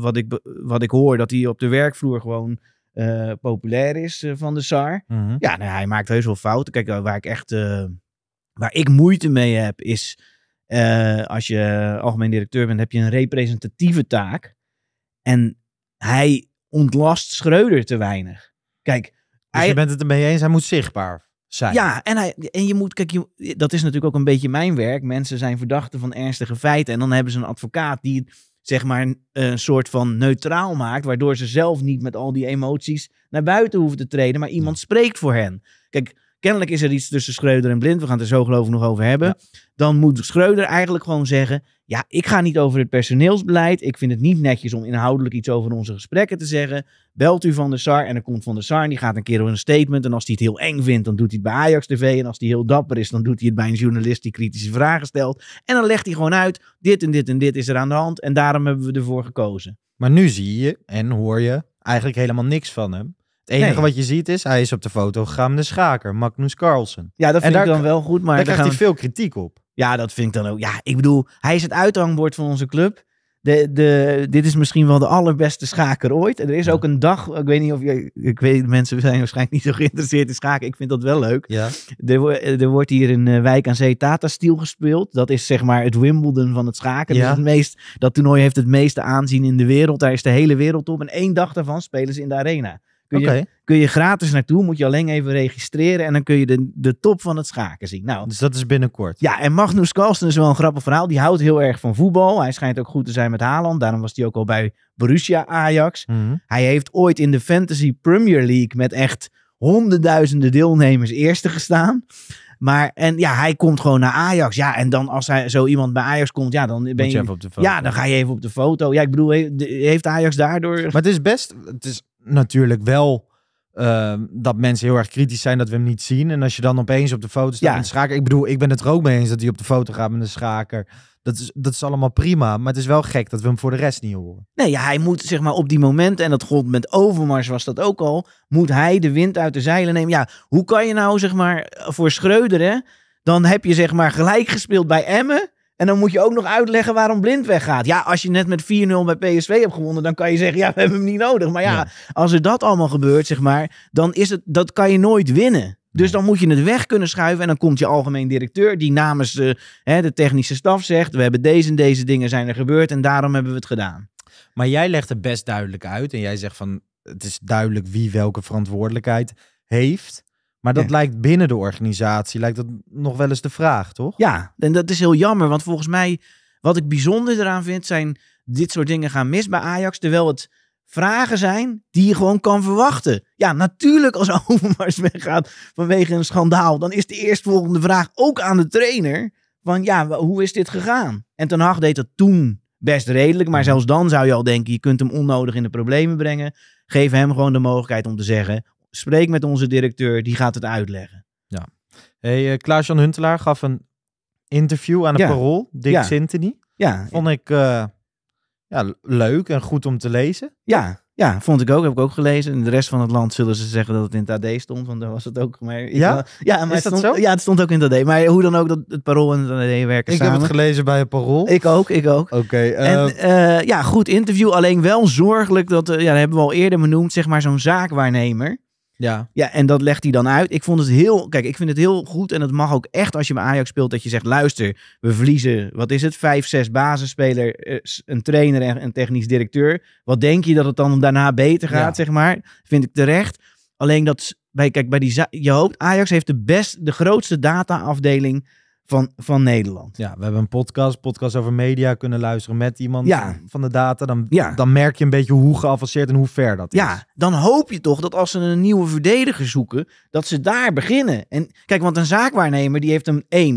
wat ik hoor, dat hij op de werkvloer gewoon populair is, Van der Sar. Mm-hmm. Ja, nou, hij maakt heus wel fouten. Kijk, waar ik moeite mee heb, is als je algemeen directeur bent, heb je een representatieve taak. En hij ontlast Schreuder te weinig. Kijk, dus je bent het ermee eens, hij moet zichtbaar zijn. Ja, en je moet, kijk, dat is natuurlijk ook een beetje mijn werk. Mensen zijn verdachten van ernstige feiten. En dan hebben ze een advocaat die, zeg maar, een soort van neutraal maakt, waardoor ze zelf niet met al die emoties naar buiten hoeven te treden, maar iemand spreekt voor hen. Kijk, kennelijk is er iets tussen Schreuder en Blind. We gaan het er zo geloof ik nog over hebben. Ja. Dan moet Schreuder eigenlijk gewoon zeggen, ja, ik ga niet over het personeelsbeleid. Ik vind het niet netjes om inhoudelijk iets over onze gesprekken te zeggen. Belt u Van der Sar en dan komt Van der Sar en die gaat een keer op een statement. En als hij het heel eng vindt, dan doet hij het bij Ajax TV. En als hij heel dapper is, dan doet hij het bij een journalist die kritische vragen stelt. En dan legt hij gewoon uit, dit en dit en dit is er aan de hand. En daarom hebben we ervoor gekozen. Maar nu zie je en hoor je eigenlijk helemaal niks van hem. Het enige wat je ziet is, hij is op de foto gegaan met de schaker, Magnus Carlsen. Ja, dat vind ik dan wel goed. Maar daar krijgt hij veel kritiek op. Ja, dat vind ik dan ook. Ja, ik bedoel, hij is het uithangbord van onze club. Dit is misschien wel de allerbeste schaker ooit. En er is ook een dag, mensen zijn waarschijnlijk niet zo geïnteresseerd in schaken. Ik vind dat wel leuk. Ja. Er wordt hier in Wijk aan Zee Tata Steel gespeeld. Dat is zeg maar het Wimbledon van het schaken. Ja. Dus dat toernooi heeft het meeste aanzien in de wereld. Daar is de hele wereld op. En één dag daarvan spelen ze in de arena. Kun je gratis naartoe, moet je alleen even registreren en dan kun je de top van het schaken zien. Nou, dus dat is binnenkort. Ja, en Magnus Carlsen is wel een grappig verhaal. Die houdt heel erg van voetbal. Hij schijnt ook goed te zijn met Haaland. Daarom was hij ook al bij Borussia Ajax. Mm-hmm. Hij heeft ooit in de Fantasy Premier League met echt honderdduizenden deelnemers eerste gestaan. Hij komt gewoon naar Ajax. Ja, en dan als hij zo iemand bij Ajax komt, ja, dan ben je even op de foto. Ja, dan ga je even op de foto. Ja, ik bedoel, heeft Ajax daardoor... Maar het is natuurlijk wel dat mensen heel erg kritisch zijn dat we hem niet zien. En als je dan opeens op de foto staat met de schaker... Ik bedoel, ik ben het er ook mee eens dat hij op de foto gaat met de schaker. Dat is allemaal prima, maar het is wel gek dat we hem voor de rest niet horen. Nee, ja, hij moet zeg maar op die momenten, en dat gold met Overmars was dat ook al... moet hij de wind uit de zeilen nemen. Ja, hoe kan je nou zeg maar voor Schreuder, hè? Dan heb je zeg maar gelijk gespeeld bij Emmen... En dan moet je ook nog uitleggen waarom Blind weggaat. Ja, als je net met 4-0 bij PSV hebt gewonnen... dan kan je zeggen, ja, we hebben hem niet nodig. Maar ja, als er dat allemaal gebeurt, zeg maar... dan is het, dat kan je nooit winnen. Dus dan moet je het weg kunnen schuiven... en dan komt je algemeen directeur... die namens de technische staf zegt... we hebben deze en deze dingen zijn er gebeurd... en daarom hebben we het gedaan. Maar jij legt het best duidelijk uit... en jij zegt van, het is duidelijk wie welke verantwoordelijkheid heeft... Maar dat lijkt binnen de organisatie, lijkt dat nog wel eens de vraag, toch? Ja, en dat is heel jammer, want volgens mij, wat ik bijzonder eraan vind, zijn dit soort dingen gaan mis bij Ajax, terwijl het vragen zijn die je gewoon kan verwachten. Ja, natuurlijk als Overmars weggaat vanwege een schandaal, dan is de eerstvolgende vraag ook aan de trainer, van ja, hoe is dit gegaan? En Ten Hag deed dat toen best redelijk, maar zelfs dan zou je al denken, je kunt hem onnodig in de problemen brengen. Geef hem gewoon de mogelijkheid om te zeggen... Spreek met onze directeur, die gaat het uitleggen. Ja. Hey, Klaas-Jan Huntelaar gaf een interview aan de Parool, Dick Sintony. Ja. Vond ik leuk en goed om te lezen. Ja, vond ik ook. Heb ik ook gelezen. In de rest van het land zullen ze zeggen dat het in het AD stond, want dan was het ook. Maar maar is dat stond, zo? Ja, het stond ook in het AD. Maar hoe dan ook, dat het Parool en het AD werken samen. Ik heb het gelezen bij het Parool. Ik ook. Oké. Goed interview. Alleen wel zorgelijk dat hebben we al eerder benoemd, zeg maar zo'n zaakwaarnemer. Ja, en dat legt hij dan uit. Ik vind het heel goed en het mag ook echt als je bij Ajax speelt dat je zegt, luister, we verliezen, 5, 6 basisspeler, een trainer en een technisch directeur. Wat denk je dat het dan daarna beter gaat, zeg maar? Vind ik terecht. Alleen je hoopt, Ajax heeft de grootste dataafdeling van Nederland. Ja, we hebben een podcast over media kunnen luisteren met iemand van de data. Dan merk je een beetje hoe geavanceerd en hoe ver dat is. Ja, dan hoop je toch dat als ze een nieuwe verdediger zoeken, dat ze daar beginnen. En kijk, want een zaakwaarnemer, die heeft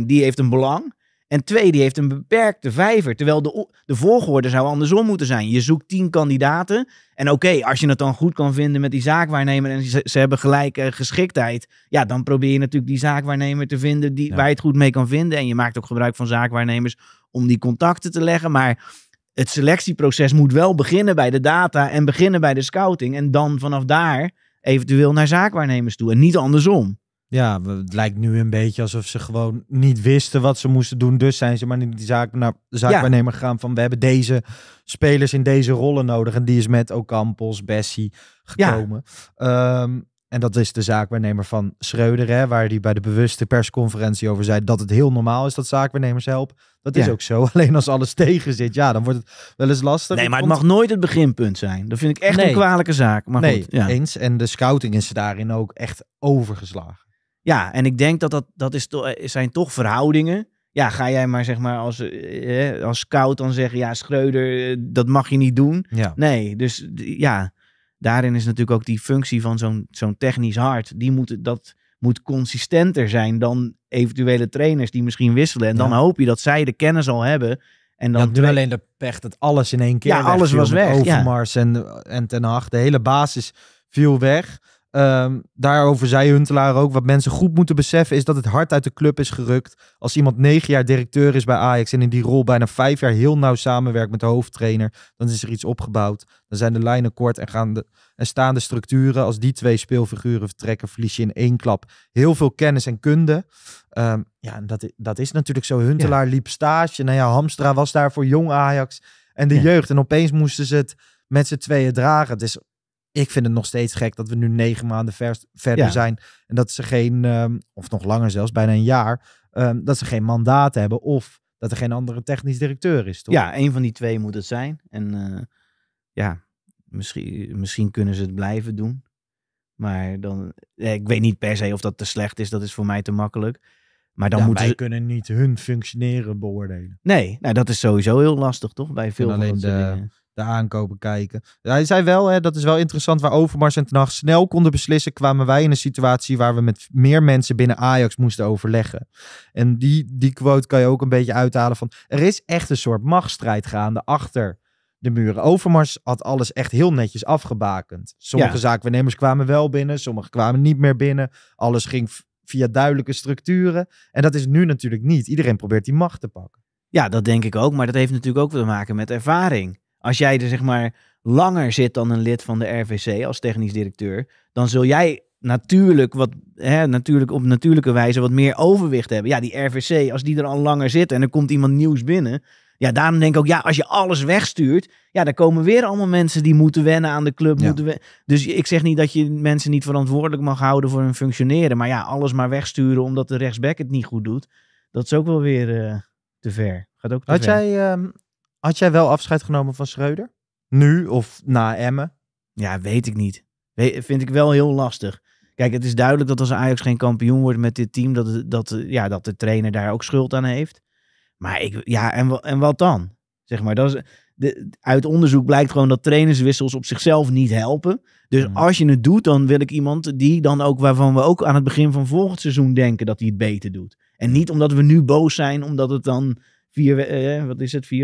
die heeft een belang. En 2, die heeft een beperkte vijver. Terwijl de volgorde zou andersom moeten zijn. Je zoekt 10 kandidaten. En oké, als je het dan goed kan vinden met die zaakwaarnemer... en ze hebben gelijke geschiktheid... ja, dan probeer je natuurlijk die zaakwaarnemer te vinden... waar je het goed mee kan vinden. En je maakt ook gebruik van zaakwaarnemers om die contacten te leggen. Maar het selectieproces moet wel beginnen bij de data... en beginnen bij de scouting. En dan vanaf daar... eventueel naar zaakwaarnemers toe en niet andersom. Ja, het lijkt nu een beetje alsof ze gewoon niet wisten wat ze moesten doen. Dus zijn ze maar niet naar de zaakwaarnemer gegaan van... we hebben deze spelers in deze rollen nodig. En die is met Ocampos, Bessie gekomen. Ja. En dat is de zaakwaarnemer van Schreuder, hè, waar hij bij de bewuste persconferentie over zei dat het heel normaal is dat zaakwaarnemers helpen. Dat is ook zo. Alleen als alles tegen zit, ja, dan wordt het wel eens lastig. Nee, maar het mag nooit het beginpunt zijn. Dat vind ik echt een kwalijke zaak. Maar goed, ja. Eens. En de scouting is daarin ook echt overgeslagen. Ja, en ik denk dat zijn toch verhoudingen. Ja, ga jij maar zeg maar als scout dan zeggen, ja, Schreuder, dat mag je niet doen. Ja. Nee, dus ja... Daarin is natuurlijk ook die functie van zo'n technisch hart. Dat moet consistenter zijn dan eventuele trainers die misschien wisselen. En dan hoop je dat zij de kennis al hebben. En dan nu alleen de pech dat alles in één keer alles was weg. Overmars en Ten Hag. De hele basis viel weg. Daarover zei Huntelaar ook, wat mensen goed moeten beseffen is dat het hart uit de club is gerukt. Als iemand 9 jaar directeur is bij Ajax en in die rol bijna 5 jaar heel nauw samenwerkt met de hoofdtrainer, dan is er iets opgebouwd. Dan zijn de lijnen kort en staan de structuren. Als die 2 speelfiguren vertrekken, verlies je in 1 klap heel veel kennis en kunde. Dat is natuurlijk zo. Huntelaar liep stage. Nou ja, Hamstra was daar voor jong Ajax en de jeugd. En opeens moesten ze het met z'n tweeën dragen. Het is... Ik vind het nog steeds gek dat we nu 9 maanden verder zijn. En dat ze geen, of nog langer zelfs, bijna een jaar, dat ze geen mandaat hebben. Of dat er geen andere technisch directeur is, toch? Ja, een van die 2 moet het zijn. En misschien kunnen ze het blijven doen. Maar dan, ik weet niet per se of dat te slecht is. Dat is voor mij te makkelijk. Maar dan moeten wij kunnen niet hun functioneren beoordelen. Nee, nou, dat is sowieso heel lastig, toch? Bij veel van dat soort dingen. De aankopen kijken. Hij zei wel, hè, dat is wel interessant, waar Overmars en Ten Hag snel konden beslissen, kwamen wij in een situatie waar we met meer mensen binnen Ajax moesten overleggen. En die quote kan je ook een beetje uithalen van, er is echt een soort machtsstrijd gaande achter de muren. Overmars had alles echt heel netjes afgebakend. Sommige zaakwaarnemers kwamen wel binnen, sommige kwamen niet meer binnen. Alles ging via duidelijke structuren. En dat is nu natuurlijk niet. Iedereen probeert die macht te pakken. Ja, dat denk ik ook, maar dat heeft natuurlijk ook te maken met ervaring. Als jij er zeg maar langer zit dan een lid van de RVC als technisch directeur, dan zul jij natuurlijk op natuurlijke wijze wat meer overwicht hebben. Ja, die RVC, als die er al langer zit en er komt iemand nieuws binnen. Ja, daarom denk ik ook, ja, als je alles wegstuurt, ja, dan komen weer allemaal mensen die moeten wennen aan de club. Ja. Dus ik zeg niet dat je mensen niet verantwoordelijk mag houden voor hun functioneren. Maar ja, alles maar wegsturen omdat de rechtsback het niet goed doet, dat is ook wel weer te ver. Gaat ook te ver. Had jij wel afscheid genomen van Schreuder? Nu of na Emmen? Ja, weet ik niet. Vind ik wel heel lastig. Kijk, het is duidelijk dat als Ajax geen kampioen wordt met dit team, dat de trainer daar ook schuld aan heeft. Maar en wat dan? Zeg maar, dat is, uit onderzoek blijkt gewoon dat trainerswissels op zichzelf niet helpen. Dus als je het doet, dan wil ik iemand die dan ook, waarvan we ook aan het begin van volgend seizoen denken dat hij het beter doet. En niet omdat we nu boos zijn, omdat het dan... 4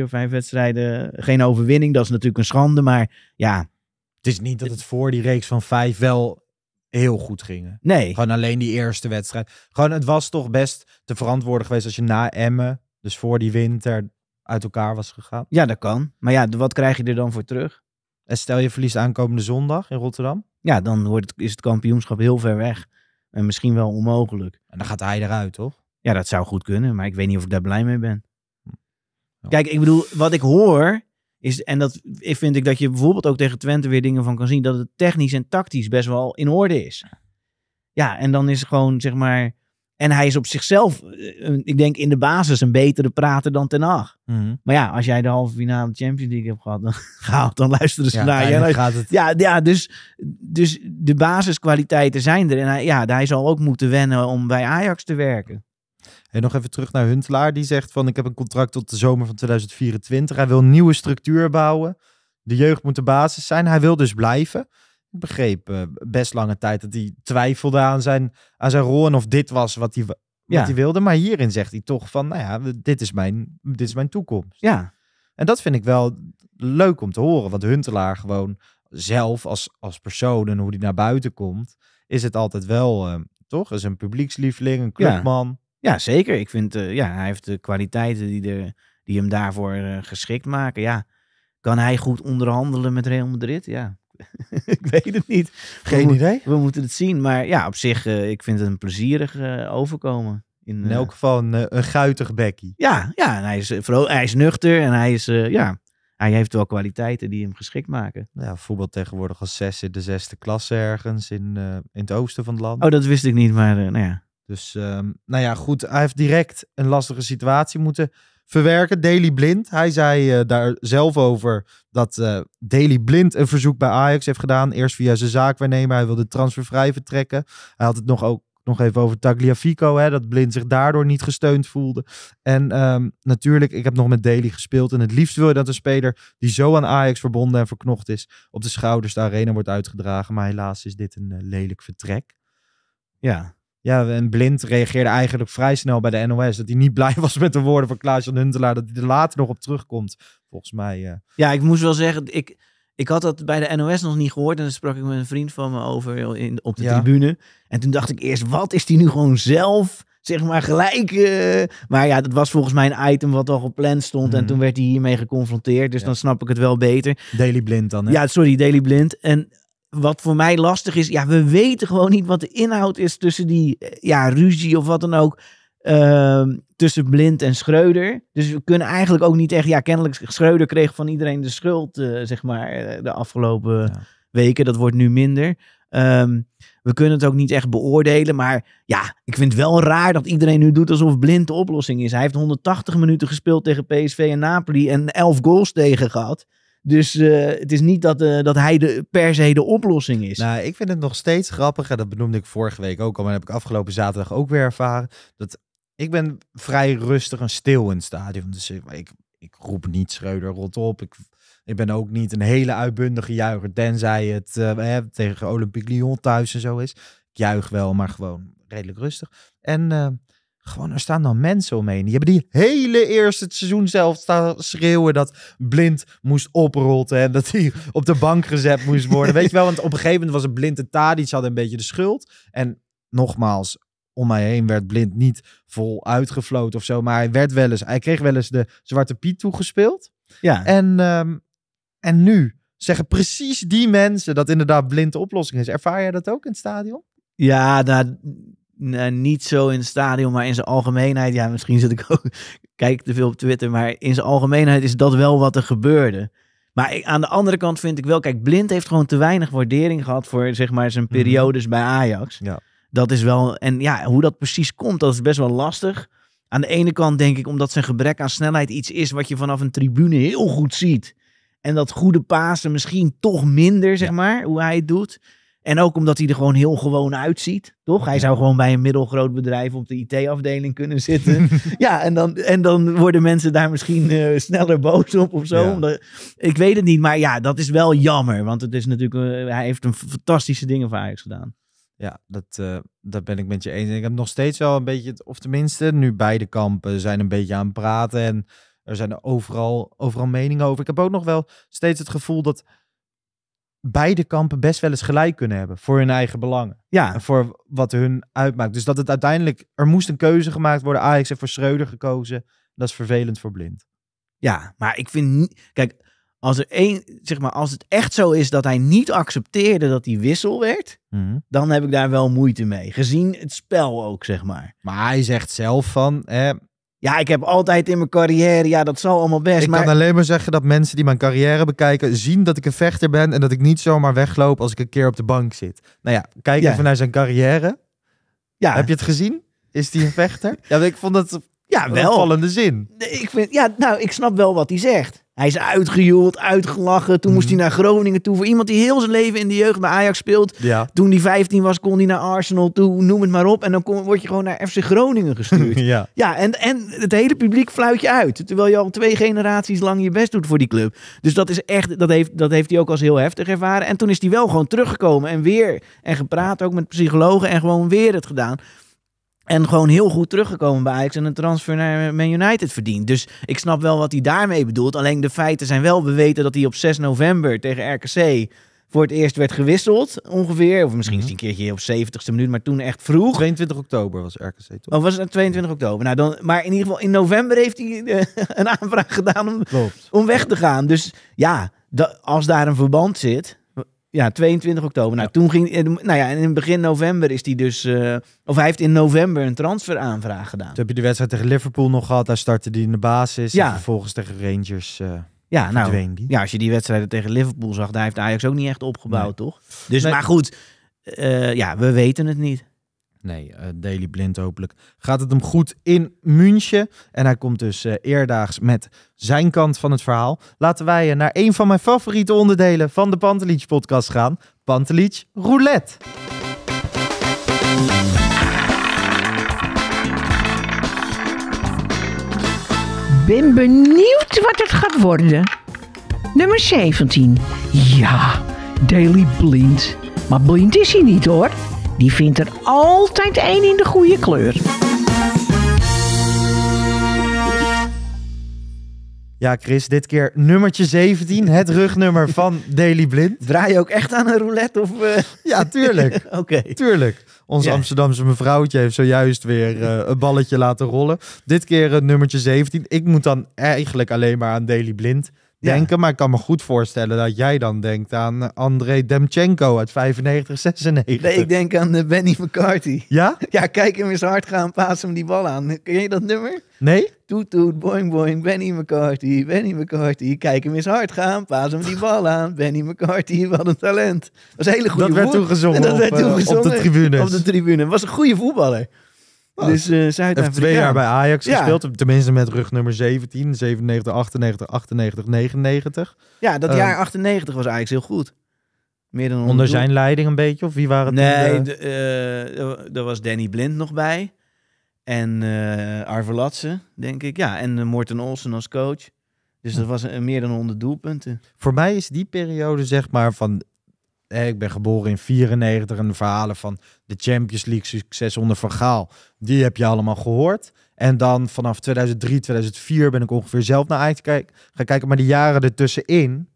of 5 wedstrijden, geen overwinning. Dat is natuurlijk een schande, maar ja. Het is niet dat het voor die reeks van 5 wel heel goed ging. Nee. Gewoon alleen die eerste wedstrijd. Gewoon, het was toch best te verantwoorden geweest als je na Emmen, dus voor die winter, uit elkaar was gegaan. Ja, dat kan. Maar ja, wat krijg je er dan voor terug? En stel je verliest aankomende zondag in Rotterdam? Ja, dan is het kampioenschap heel ver weg. En misschien wel onmogelijk. En dan gaat hij eruit, toch? Ja, dat zou goed kunnen, maar ik weet niet of ik daar blij mee ben. Kijk, ik bedoel, wat ik hoor is, en dat vind ik dat je bijvoorbeeld ook tegen Twente weer dingen van kan zien, dat het technisch en tactisch best wel in orde is. Ja, en dan is het gewoon, zeg maar, en hij is op zichzelf, ik denk in de basis een betere prater dan Ten Hag. Maar ja, als jij de halve finale Champions League hebt gehad, dan luisteren ze naar je. Dus de basiskwaliteiten zijn er en hij zal ook moeten wennen om bij Ajax te werken. En nog even terug naar Huntelaar. Die zegt van, ik heb een contract tot de zomer van 2024. Hij wil een nieuwe structuur bouwen. De jeugd moet de basis zijn. Hij wil dus blijven. Ik begreep best lange tijd dat hij twijfelde aan zijn rol. En of dit was wat hij wilde. Maar hierin zegt hij toch van, nou ja, dit is mijn toekomst. Ja. En dat vind ik wel leuk om te horen. Want Huntelaar gewoon zelf als persoon en hoe hij naar buiten komt, is het altijd wel, toch? Is een publiekslieveling, een clubman. Ja. Ja, zeker. Ik vind, hij heeft de kwaliteiten die hem daarvoor geschikt maken. Ja, kan hij goed onderhandelen met Real Madrid? Ja, Ik weet het niet. Geen idee. We moeten het zien. Maar ja, op zich, ik vind het een plezierig overkomen. In elk geval een guitig bekkie. Ja, ja, en hij is nuchter en hij is... ja. Hij heeft wel kwaliteiten die hem geschikt maken. Ja, voetbal tegenwoordig als 6 in de 6e klasse ergens in het oosten van het land. Oh, dat wist ik niet, maar nou ja. Dus, nou ja, goed. Hij heeft direct een lastige situatie moeten verwerken. Daley Blind, hij zei daar zelf over dat Daley Blind een verzoek bij Ajax heeft gedaan. Eerst via zijn zaakwaarnemer. Hij wilde transfervrij vertrekken. Hij had het nog even over Tagliafico, hè, dat Blind zich daardoor niet gesteund voelde. En natuurlijk, ik heb nog met Daley gespeeld. En het liefst wil je dat een speler die zo aan Ajax verbonden en verknocht is, op de schouders de arena wordt uitgedragen. Maar helaas is dit een lelijk vertrek. Ja. Ja, en Blind reageerde eigenlijk vrij snel bij de NOS. Dat hij niet blij was met de woorden van Klaas-Jan Huntelaar. Dat hij er later nog op terugkomt, volgens mij. Ja, ik moest wel zeggen... Ik had dat bij de NOS nog niet gehoord. En dan sprak ik met een vriend van me over op de tribune. En toen dacht ik eerst, wat is die nu gewoon zelf? Zeg maar gelijk. Maar ja, dat was volgens mij een item wat al gepland stond. En toen werd hij hiermee geconfronteerd. Dus dan snap ik het wel beter. Daley Blind dan, hè? Ja, sorry, Daley Blind. En wat voor mij lastig is... Ja, we weten gewoon niet wat de inhoud is tussen die ruzie of wat dan ook... tussen Blind en Schreuder. Dus we kunnen eigenlijk ook niet echt... Ja, kennelijk Schreuder kreeg van iedereen de schuld... zeg maar, de afgelopen weken. Dat wordt nu minder. We kunnen het ook niet echt beoordelen. Maar ja, ik vind het wel raar dat iedereen nu doet... alsof Blind de oplossing is. Hij heeft 180 minuten gespeeld tegen PSV en Napoli... en 11 goals tegen gehad. Dus het is niet dat hij per se de oplossing is. Nou, ik vind het nog steeds grappig... en dat benoemde ik vorige week ook al... maar dat heb ik afgelopen zaterdag ook weer ervaren... dat ik ben vrij rustig en stil in het stadion. Dus ik roep niet Schreuder rot op. Ik ben ook niet een hele uitbundige juicher. Tenzij het tegen Olympique Lyon thuis en zo is. Ik juich wel, maar gewoon redelijk rustig. En gewoon, er staan dan mensen omheen. Die hebben die hele eerste het seizoen zelf staan schreeuwen dat Blind moest oprotten. En dat hij op de bank gezet moest worden. Weet je wel, want op een gegeven moment was het Blind en Tadić hadden een beetje de schuld. En nogmaals... Om mij heen werd Blind niet vol uitgefloten of zo. Maar hij kreeg wel eens de Zwarte Piet toegespeeld. Ja. En nu zeggen precies die mensen dat inderdaad Blind de oplossing is. Ervaar jij dat ook in het stadion? Ja, niet zo in het stadion, maar in zijn algemeenheid. Ja, misschien zit ik ook... Kijk te veel op Twitter, maar in zijn algemeenheid is dat wel wat er gebeurde. Maar aan de andere kant vind ik wel... Kijk, Blind heeft gewoon te weinig waardering gehad voor zeg maar zijn periodes bij Ajax. Ja. Dat is wel... En ja, hoe dat precies komt, dat is best wel lastig. Aan de ene kant denk ik, omdat zijn gebrek aan snelheid iets is... wat je vanaf een tribune heel goed ziet. En dat goede Pasen misschien toch minder, zeg maar, hoe hij het doet. En ook omdat hij er gewoon heel gewoon uitziet, toch? Hij zou gewoon bij een middelgroot bedrijf op de IT-afdeling kunnen zitten. Ja, en dan worden mensen daar misschien sneller boos op of zo. Ja. Omdat, ik weet het niet, maar ja, dat is wel jammer. Want het is natuurlijk, hij heeft een fantastische dingen voor Ajax gedaan. Ja, dat ben ik met je eens. En ik heb nog steeds wel een beetje, of tenminste, nu beide kampen zijn een beetje aan het praten. En er zijn overal meningen over. Ik heb ook nog wel steeds het gevoel dat beide kampen best wel eens gelijk kunnen hebben. Voor hun eigen belangen. Ja. En voor wat hun uitmaakt. Dus dat het uiteindelijk, er moest een keuze gemaakt worden. Ajax heeft voor Schreuder gekozen. Dat is vervelend voor Blind. Ja, maar ik vind niet... Kijk, als het echt zo is dat hij niet accepteerde dat hij wissel werd, dan heb ik daar wel moeite mee. Gezien het spel ook, zeg maar. Maar hij zegt zelf van... Ja, ik heb altijd in mijn carrière... Ja, dat zal allemaal best, maar... Ik kan alleen maar zeggen dat mensen die mijn carrière bekijken... zien dat ik een vechter ben en dat ik niet zomaar wegloop als ik een keer op de bank zit. Nou ja, kijk even naar zijn carrière. Ja. Heb je het gezien? Is die een vechter? Ja, ik vond dat... Ja, wel. Een opvallende zin. Ik snap wel wat hij zegt. Hij is uitgejoeld, uitgelachen. Toen moest hij naar Groningen toe. Voor iemand die heel zijn leven in de jeugd bij Ajax speelt. Ja. Toen hij 15 was, kon hij naar Arsenal toe. Noem het maar op. En dan word je gewoon naar FC Groningen gestuurd. Ja, en het hele publiek fluit je uit. Terwijl je al 2 generaties lang je best doet voor die club. Dus dat is echt, dat heeft hij ook als heel heftig ervaren. En toen is hij wel gewoon teruggekomen. En gepraat ook met psychologen. En gewoon weer het gedaan. En gewoon heel goed teruggekomen bij Ajax en een transfer naar Man United verdient. Dus ik snap wel wat hij daarmee bedoelt. Alleen de feiten zijn wel, we weten dat hij op 6 november tegen RKC voor het eerst werd gewisseld. Ongeveer, of misschien is hij een keertje op 70ste minuut, maar toen echt vroeg. 22 oktober was RKC toch? Oh, was het 22 oktober? Nou, dan, maar in ieder geval in november heeft hij een aanvraag gedaan om weg te gaan. Dus ja, als daar een verband zit... Ja, 22 oktober. Nou, ja. Toen ging, nou ja, en in begin november is hij dus... of hij heeft in november een transferaanvraag gedaan. Toen heb je de wedstrijd tegen Liverpool nog gehad. Daar startte hij in de basis. Ja. En vervolgens tegen Rangers... ja, nou, ja, als je die wedstrijden tegen Liverpool zag, daar heeft Ajax ook niet echt opgebouwd, nee, toch? Dus, nee. Maar goed, ja, we weten het niet. Nee, Daily Blind hopelijk. Gaat het hem goed in München? En hij komt dus eerdaags met zijn kant van het verhaal. Laten wij naar een van mijn favoriete onderdelen van de Pantelic podcast gaan. Pantelic Roulette. Ben benieuwd wat het gaat worden. Nummer 17. Ja, Daily Blind. Maar blind is hij niet, hoor. Die vindt er altijd één in de goede kleur. Ja, Chris, dit keer nummertje 17. Het rugnummer van Daily Blind. Draai je ook echt aan een roulette? Of, Ja, tuurlijk. Okay. Tuurlijk. Onze Amsterdamse mevrouwtje heeft zojuist weer een balletje laten rollen. Dit keer nummertje 17. Ik moet dan eigenlijk alleen maar aan Daily Blind denken. Ja. Maar ik kan me goed voorstellen dat jij dan denkt aan André Demchenko uit 95, 96. Nee, ik denk aan Benni McCarthy. Ja? Ja, kijk hem eens hard gaan, paas hem die bal aan. Ken je dat nummer? Nee. Toet toet, boing boing, Benni McCarthy, Benni McCarthy. Kijk hem eens hard gaan, paas hem die bal aan. Benni McCarthy, wat een talent. Was een hele goede voetballer. Dat werd toen gezongen, op de tribune. Op de tribune. Was een goede voetballer. Oh, dus Zuid-Afrika. 2 jaar bij Ajax gespeeld. Tenminste met rugnummer 17. 97, 98, 98, 99. Ja, dat jaar 98 was Ajax heel goed. Meer dan onder zijn leiding een beetje? Of wie waren het? Nee, er was Danny Blind nog bij. En Arve Latsen, denk ik. Ja, en Morten Olsen als coach. Dus dat was meer dan 100 doelpunten. Voor mij is die periode, zeg maar, van... Ik ben geboren in 1994 en de verhalen van de Champions League succes onder Van Gaal, die heb je allemaal gehoord. En dan vanaf 2003, 2004 ben ik ongeveer zelf naar Ajax gaan kijken. Maar die jaren ertussenin,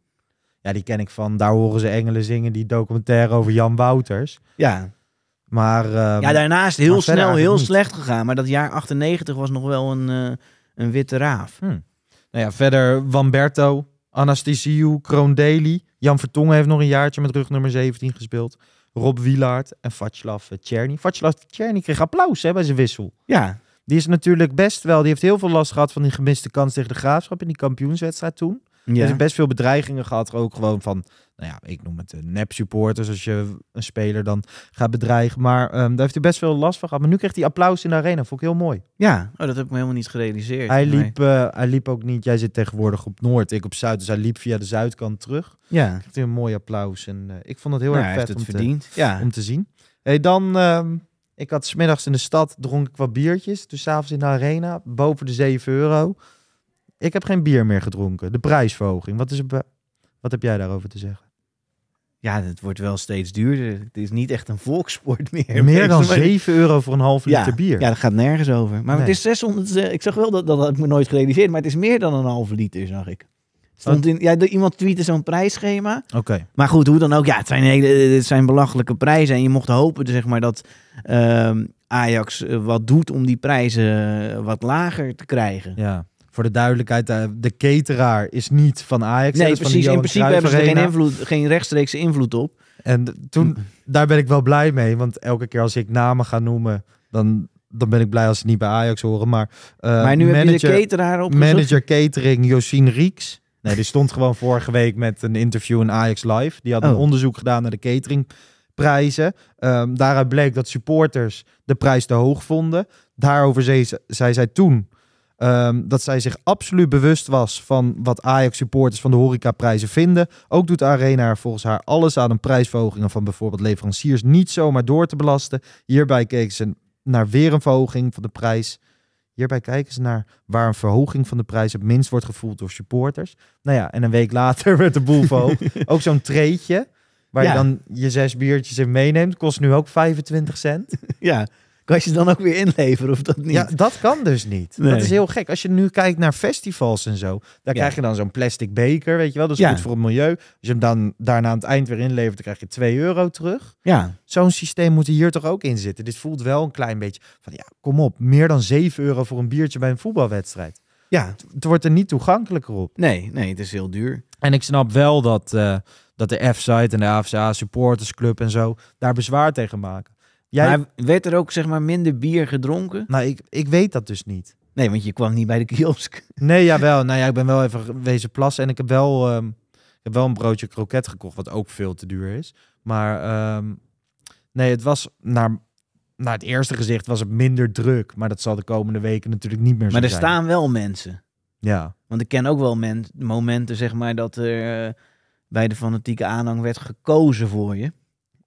ja, die ken ik van Daar Horen Ze Engelen Zingen, die documentaire over Jan Wouters. Ja, maar, ja, daarnaast heel snel heel slecht gegaan. Maar dat jaar 98 was nog wel een witte raaf. Nou ja, verder Wamberto, Anastasiou, Kroon Deli. Jan Vertongen heeft nog een jaartje met rugnummer 17 gespeeld. Rob Wielaert en Václav Czerny. Václav Czerny kreeg applaus, hè, bij zijn wissel. Ja. Die is natuurlijk best wel... Die heeft heel veel last gehad van die gemiste kans tegen de Graafschap in die kampioenswedstrijd toen. Ja. Hij heeft best veel bedreigingen gehad. Ook gewoon van, nou ja, ik noem het nep-supporters als je een speler dan gaat bedreigen. Maar daar heeft hij best veel last van gehad. Maar nu kreeg hij applaus in de arena. Vond ik heel mooi. Ja, oh, dat heb ik me helemaal niet gerealiseerd. Hij liep ook niet. Jij zit tegenwoordig op Noord, ik op Zuid. Dus hij liep via de Zuidkant terug. Ja. Hij kreeg een mooi applaus. En ik vond het heel erg vet om te zien. Hey, dan... ik had 's middags in de stad, dronk ik wat biertjes. Dus 's avonds in de arena, boven de €7. Ik heb geen bier meer gedronken. De prijsverhoging. Wat heb jij daarover te zeggen? Ja, het wordt wel steeds duurder. Het is niet echt een volkssport meer. Meer dan €7 voor een half liter bier. Ja, dat gaat nergens over. Maar het is 600... Ik zag wel, dat had ik me nooit gerealiseerd. Maar het is meer dan een half liter, zag ik. Stond in, ja, iemand tweette zo'n prijsschema. Okay. Maar goed, hoe dan ook. Ja, het zijn belachelijke prijzen. En je mocht hopen, zeg maar, dat Ajax wat doet om die prijzen wat lager te krijgen. Ja. Voor de duidelijkheid, de cateraar is niet van Ajax. Nee, precies. Van in principe hebben ze er geen rechtstreekse invloed op. En toen, daar ben ik wel blij mee. Want elke keer als ik namen ga noemen, dan ben ik blij als ze niet bij Ajax horen. Maar nu manager, heb je de cateraar opgezocht. Manager catering Josien Rieks. Nee, die stond gewoon vorige week met een interview in Ajax Live. Die had een onderzoek gedaan naar de cateringprijzen. Daaruit bleek dat supporters de prijs te hoog vonden. Daarover zei zij toen... dat zij zich absoluut bewust was van wat Ajax-supporters van de horecaprijzen vinden. Ook doet de arena er volgens haar alles aan om prijsverhogingen van bijvoorbeeld leveranciers niet zomaar door te belasten. Hierbij kijken ze naar waar een verhoging van de prijs het minst wordt gevoeld door supporters. Nou ja, en een week later werd de boel verhoogd. Ook zo'n treetje waar je dan je 6 biertjes in meeneemt, kost nu ook 25 cent. Ja. Kan je ze dan ook weer inleveren of dat niet? Ja, dat kan dus niet. Nee. Dat is heel gek. Als je nu kijkt naar festivals en zo, daar krijg je dan zo'n plastic beker, weet je wel. Dat is goed voor het milieu. Als je hem dan daarna aan het eind weer inlevert, dan krijg je €2 terug. Ja. Zo'n systeem moet hier toch ook in zitten. Dit voelt wel een klein beetje van, ja, kom op. Meer dan €7 voor een biertje bij een voetbalwedstrijd. Ja. Het wordt er niet toegankelijker op. Nee, het is heel duur. En ik snap wel dat... dat de F-site en de AFCA supportersclub en zo daar bezwaar tegen maken. Jij... Maar werd er ook, zeg maar, minder bier gedronken? Nou, ik weet dat dus niet. Nee, want je kwam niet bij de kiosk. Nee, jawel. Nou ja, ik ben wel even wezen plassen. En ik heb wel een broodje kroket gekocht, wat ook veel te duur is. Maar nee, het was naar het eerste gezicht was het minder druk. Maar dat zal de komende weken natuurlijk niet meer zo zijn. Maar er staan wel mensen. Ja. Want ik ken ook wel momenten, zeg maar, dat er bij de fanatieke aanhang werd gekozen voor je.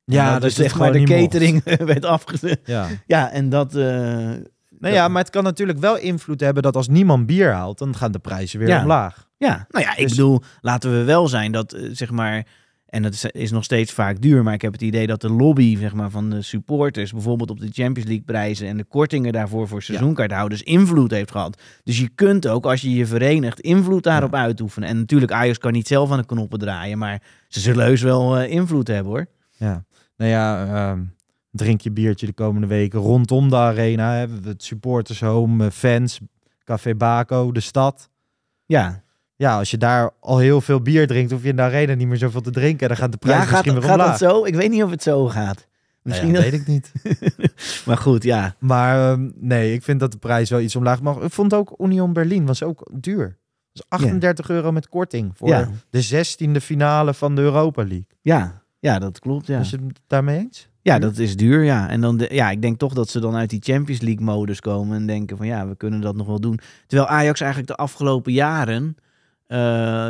Ja, dat is echt maar de catering mocht. Werd afgezet. Ja. Ja, en dat... Nou ja, maar het kan natuurlijk wel invloed hebben dat als niemand bier haalt, dan gaan de prijzen weer omlaag. Ja, nou ja, ik bedoel, laten we wel zijn dat, zeg maar, en dat is nog steeds vaak duur, maar ik heb het idee dat de lobby, zeg maar, van de supporters, bijvoorbeeld op de Champions League prijzen en de kortingen daarvoor voor seizoenkaarthouders, invloed heeft gehad. Dus je kunt ook, als je je verenigt, invloed daarop uitoefenen. En natuurlijk, Ajax kan niet zelf aan de knoppen draaien, maar ze zullen heus wel invloed hebben, hoor. Ja, nou ja... Drink je biertje de komende weken rondom de arena. Hebben we het supportershome, fans, Café Baco, de stad. Ja. Ja, als je daar al heel veel bier drinkt, hoef je in de arena niet meer zoveel te drinken. Dan gaat de prijs misschien weer omlaag. Gaat dat zo? Ik weet niet of het zo gaat. Misschien ja, dat weet ik niet. Maar goed, ja. Maar nee, ik vind dat de prijs wel iets omlaag mag. Ik vond ook Union Berlin was ook duur. Dat was 38 euro met korting voor de 16e finale van de Europa League. Ja, ja, dat klopt. Ja. Is het daarmee eens? Ja, dat is duur, ja. En dan ja, ik denk toch dat ze dan uit die Champions League-modus komen en denken van ja, we kunnen dat nog wel doen. Terwijl Ajax eigenlijk de afgelopen jaren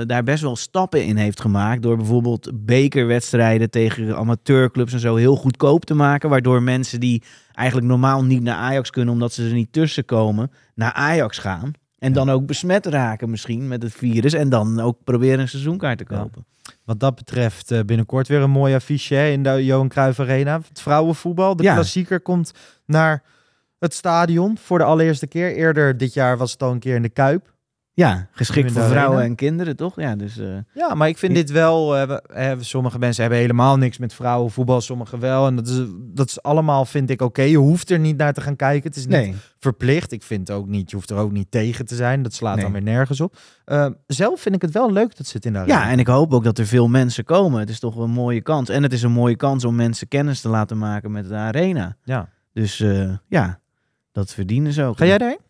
daar best wel stappen in heeft gemaakt door bijvoorbeeld bekerwedstrijden tegen amateurclubs en zo heel goedkoop te maken, waardoor mensen die eigenlijk normaal niet naar Ajax kunnen omdat ze er niet tussen komen, naar Ajax gaan. En dan ook besmet raken misschien met het virus. En dan ook proberen een seizoenkaart te kopen. Ja. Wat dat betreft binnenkort weer een mooi affiche hè, in de Johan Cruijff Arena. Het vrouwenvoetbal, de klassieker, komt naar het stadion voor de allereerste keer. Eerder dit jaar was het al een keer in de Kuip. Ja, geschikt voor vrouwen en kinderen, toch? Ja, dus, ja, maar ik vind dit wel... sommige mensen hebben helemaal niks met vrouwenvoetbal, sommigen wel. En dat is allemaal, vind ik, oké. Je hoeft er niet naar te gaan kijken. Het is niet verplicht. Ik vind het ook niet. Je hoeft er ook niet tegen te zijn. Dat slaat dan weer nergens op. Zelf vind ik het wel leuk dat ze het in de arena. Ja, en ik hoop ook dat er veel mensen komen. Het is toch een mooie kans. En het is een mooie kans om mensen kennis te laten maken met de arena. Ja. Dus ja, dat verdienen ze ook. Ga jij daarheen?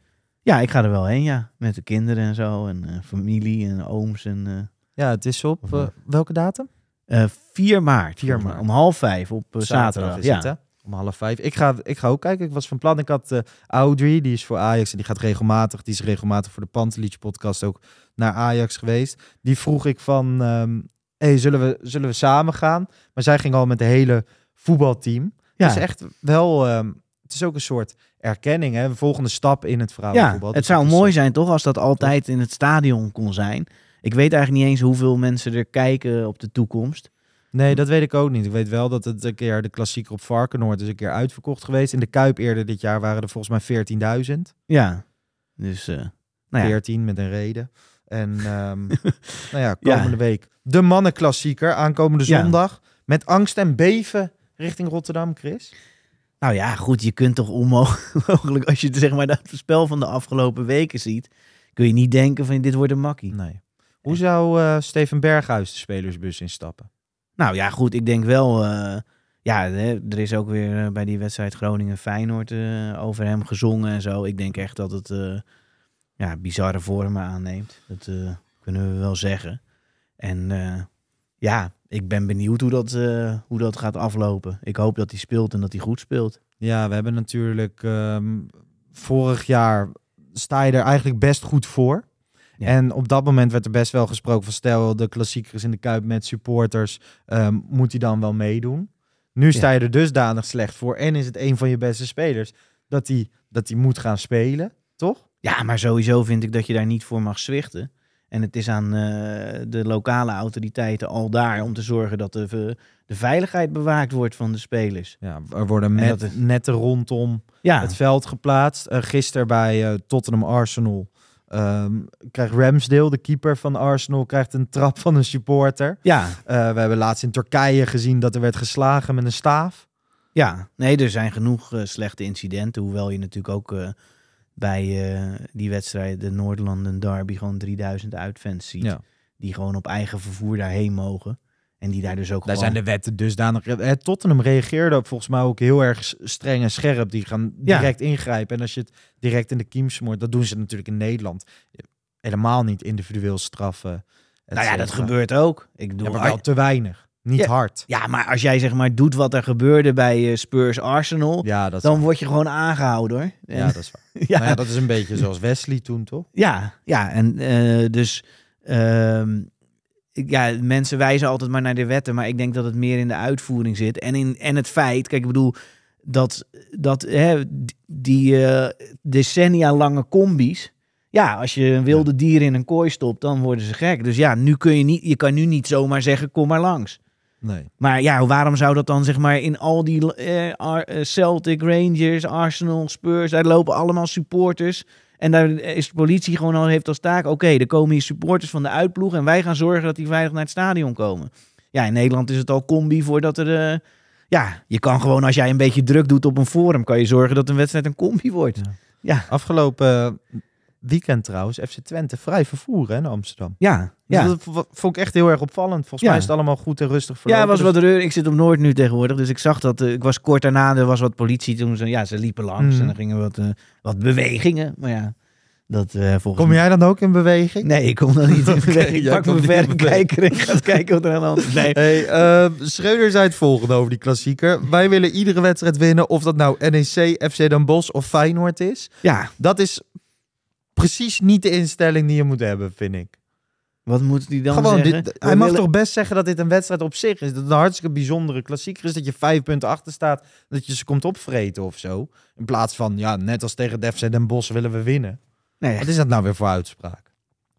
Ja, ik ga er wel heen, ja. Met de kinderen en zo. En familie en ooms. En, ja, het is op welke datum? 4 maart. 4 maart. Om 16:30 op zaterdag is het, hè? Om 16:30. Ik ga ook kijken. Ik was van plan. Ik had Audrey, die is voor Ajax. En die gaat regelmatig. Die is regelmatig voor de Pantelic podcast ook naar Ajax geweest. Die vroeg ik van... hey, zullen we samen gaan? Maar zij ging al met het hele voetbalteam. Ja. Dat is echt wel... Het is ook een soort erkenning, hè? De volgende stap in het vrouwenvoetbal. Ja, het zou mooi zijn toch als dat altijd in het stadion kon zijn. Ik weet eigenlijk niet eens hoeveel mensen er kijken op de toekomst. Nee, dat weet ik ook niet. Ik weet wel dat het een keer de klassieker op Varkenoord is een keer uitverkocht geweest. In de Kuip eerder dit jaar waren er volgens mij 14.000. Ja, dus... 14 met een reden. En nou ja, komende week de mannenklassieker aankomende zondag. Ja. Met angst en beven richting Rotterdam, Chris. Nou ja, goed, je kunt toch onmogelijk, als je zeg maar, dat spel van de afgelopen weken ziet, kun je niet denken van dit wordt een makkie. Nee. Hoe zou Steven Berghuis de spelersbus instappen? Nou ja, goed, ik denk wel, ja, er is ook weer bij die wedstrijd Groningen-Feyenoord over hem gezongen en zo. Ik denk echt dat het bizarre vormen aanneemt, dat kunnen we wel zeggen. En ja... Ik ben benieuwd hoe dat gaat aflopen. Ik hoop dat hij speelt en dat hij goed speelt. Ja, we hebben natuurlijk... vorig jaar sta je er eigenlijk best goed voor. Ja. En op dat moment werd er best wel gesproken van... stel, de klassieker is in de Kuip met supporters. Moet hij dan wel meedoen? Nu sta je er dusdanig slecht voor. En is het een van je beste spelers dat hij moet gaan spelen, toch? Ja, maar sowieso vind ik dat je daar niet voor mag zwichten. En het is aan de lokale autoriteiten al daar om te zorgen dat de veiligheid bewaakt wordt van de spelers. Ja, er worden netten rondom het veld geplaatst. Gisteren bij Tottenham Arsenal krijgt Ramsdale, de keeper van Arsenal, krijgt een trap van een supporter. Ja. We hebben laatst in Turkije gezien dat er werd geslagen met een staaf. Ja, nee, er zijn genoeg slechte incidenten, hoewel je natuurlijk ook... bij die wedstrijd, de Noordlanden derby, gewoon 3000 uitfans ziet. Ja. Die gewoon op eigen vervoer daarheen mogen. En die daar dus ook daar gewoon... zijn de wetten dusdanig... Tottenham reageerde volgens mij ook heel erg streng en scherp. Die gaan direct ingrijpen. En als je het direct in de kiem smoort... Dat doen ze natuurlijk in Nederland. Helemaal niet individueel straffen. Nou ja, dat gebeurt ook. Ik bedoel, ja, maar wel te weinig. Niet hard. Ja, maar als jij zeg maar doet wat er gebeurde bij Spurs Arsenal... Ja, dan word je gewoon aangehouden, hoor. En... Ja, dat is waar. Ja. Maar ja, dat is een beetje zoals Wesley toen, toch? Ja, ja. En dus... ja, mensen wijzen altijd maar naar de wetten, maar ik denk dat het meer in de uitvoering zit. En het feit, kijk, ik bedoel, dat hè, die decennia lange combi's, ja, als je een wilde dier in een kooi stopt, dan worden ze gek. Dus ja, nu kun je niet, je kan nu niet zomaar zeggen, kom maar langs. Nee. Maar ja, waarom zou dat dan zeg maar in al die Celtic, Rangers, Arsenal, Spurs, daar lopen allemaal supporters... En daar is de politie gewoon al heeft als taak... Oké, er komen hier supporters van de uitploeg... en wij gaan zorgen dat die veilig naar het stadion komen. Ja, in Nederland is het al combi voordat er... ja, je kan gewoon als jij een beetje druk doet op een forum... kan je zorgen dat een wedstrijd een combi wordt. Ja. Ja. Afgelopen weekend trouwens... FC Twente vrij vervoer hè, naar Amsterdam. Ja, ja. Dus dat vond ik echt heel erg opvallend. Volgens mij is het allemaal goed en rustig verlopen. Ja, was wat reur. Ik zit op Noord nu tegenwoordig. Dus ik zag dat... ik was kort daarna, er was wat politie toen. Ze liepen langs en dan gingen wat bewegingen. Maar ja... Dat, kom jij dan ook in beweging? Nee, ik kom dan niet in beweging. Pak me verrekijker en ga kijken wat er aan de hand is. Nee. Hey, Schreuder zei het volgende over die klassieker. Wij willen iedere wedstrijd winnen. Of dat nou NEC, FC Den Bosch of Feyenoord is. Ja. Dat is precies niet de instelling die je moet hebben, vind ik. Wat moet hij dan gewoon zeggen? Hij mag toch best zeggen dat dit een wedstrijd op zich is. Dat het een hartstikke bijzondere klassieker is. Dat je 5 punten achter staat. Dat je ze komt opvreten of zo. In plaats van, ja, net als tegen de FC Den Bosch willen we winnen. Nee, wat is dat nou weer voor uitspraak?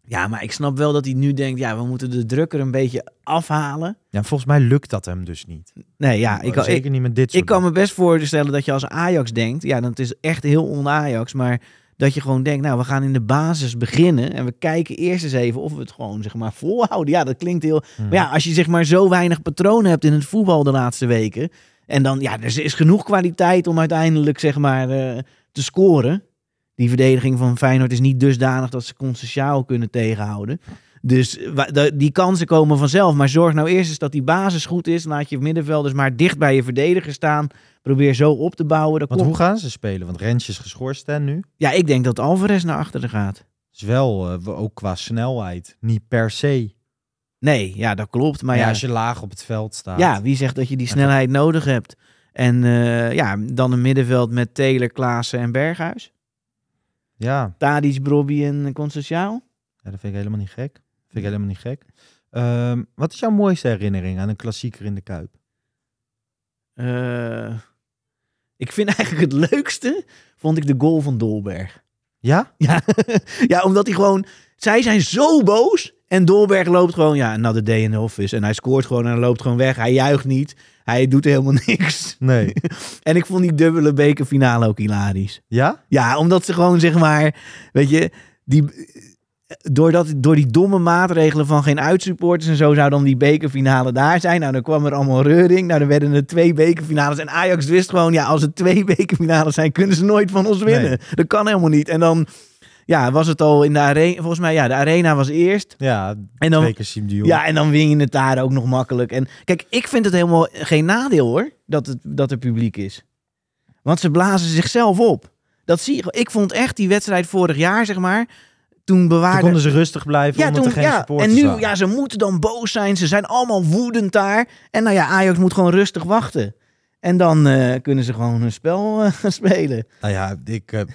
Ja, maar ik snap wel dat hij nu denkt... ja, we moeten de druk er een beetje afhalen. Ja, volgens mij lukt dat hem dus niet. Nee, ja. Zeker niet met dit soort... Ik kan me best voorstellen dat je als Ajax denkt... ja, dat is echt heel on-Ajax... maar dat je gewoon denkt... nou, we gaan in de basis beginnen... en we kijken eerst eens even of we het gewoon, zeg maar, volhouden. Ja, dat klinkt heel... Maar ja, als je, zeg maar, zo weinig patronen hebt in het voetbal de laatste weken... en dan, ja, er is genoeg kwaliteit om uiteindelijk, zeg maar, te scoren... Die verdediging van Feyenoord is niet dusdanig dat ze Concecao kunnen tegenhouden. Dus die kansen komen vanzelf. Maar zorg nou eerst eens dat die basis goed is. Laat je middenvelders maar dicht bij je verdediger staan. Probeer zo op te bouwen. Want hoe gaan ze spelen? Want Rens is geschorst hè, nu. Ja, ik denk dat Alvarez naar achteren gaat. Dat is wel ook qua snelheid. Niet per se. Nee, ja, dat klopt. Maar ja, als je laag op het veld staat. Ja, wie zegt dat je die snelheid nodig hebt? En ja, dan een middenveld met Taylor, Klaassen en Berghuis. Ja. Tadic, Brobbey en Concecao. Ja, dat vind ik helemaal niet gek. Wat is jouw mooiste herinnering aan een klassieker in de Kuip? Ik vind eigenlijk het leukste, vond ik de goal van Dolberg. Ja? Ja, ja, omdat hij gewoon... Zij zijn zo boos en Dolberg loopt gewoon... Ja, another day in the office. En hij scoort gewoon en hij loopt gewoon weg. Hij juicht niet. Hij doet helemaal niks. Nee. En ik vond die dubbele bekerfinale ook hilarisch. Ja? Ja, omdat ze gewoon, zeg maar... Weet je, door die domme maatregelen van geen uitsupporters en zo... zou dan die bekerfinale daar zijn. Nou, dan kwam er allemaal reuring. Nou, dan werden er 2 bekerfinales. En Ajax wist gewoon, ja, als er 2 bekerfinales zijn... kunnen ze nooit van ons winnen. Nee. Dat kan helemaal niet. En dan... Ja, was het al in de arena? Volgens mij, ja, de arena was eerst. Ja, en dan, 2 keer Siem de Jong. Ja, en dan win je het daar ook nog makkelijk. En kijk, ik vind het helemaal geen nadeel hoor, dat er publiek is. Want ze blazen zichzelf op. Dat zie je. Ik vond echt die wedstrijd vorig jaar, zeg maar, toen bewaarden... Toen konden ze rustig blijven omdat er geen supporters en nu, waren. Ja, ze moeten dan boos zijn. Ze zijn allemaal woedend daar. En nou ja, Ajax moet gewoon rustig wachten. En dan kunnen ze gewoon hun spel gaan spelen. Nou ja,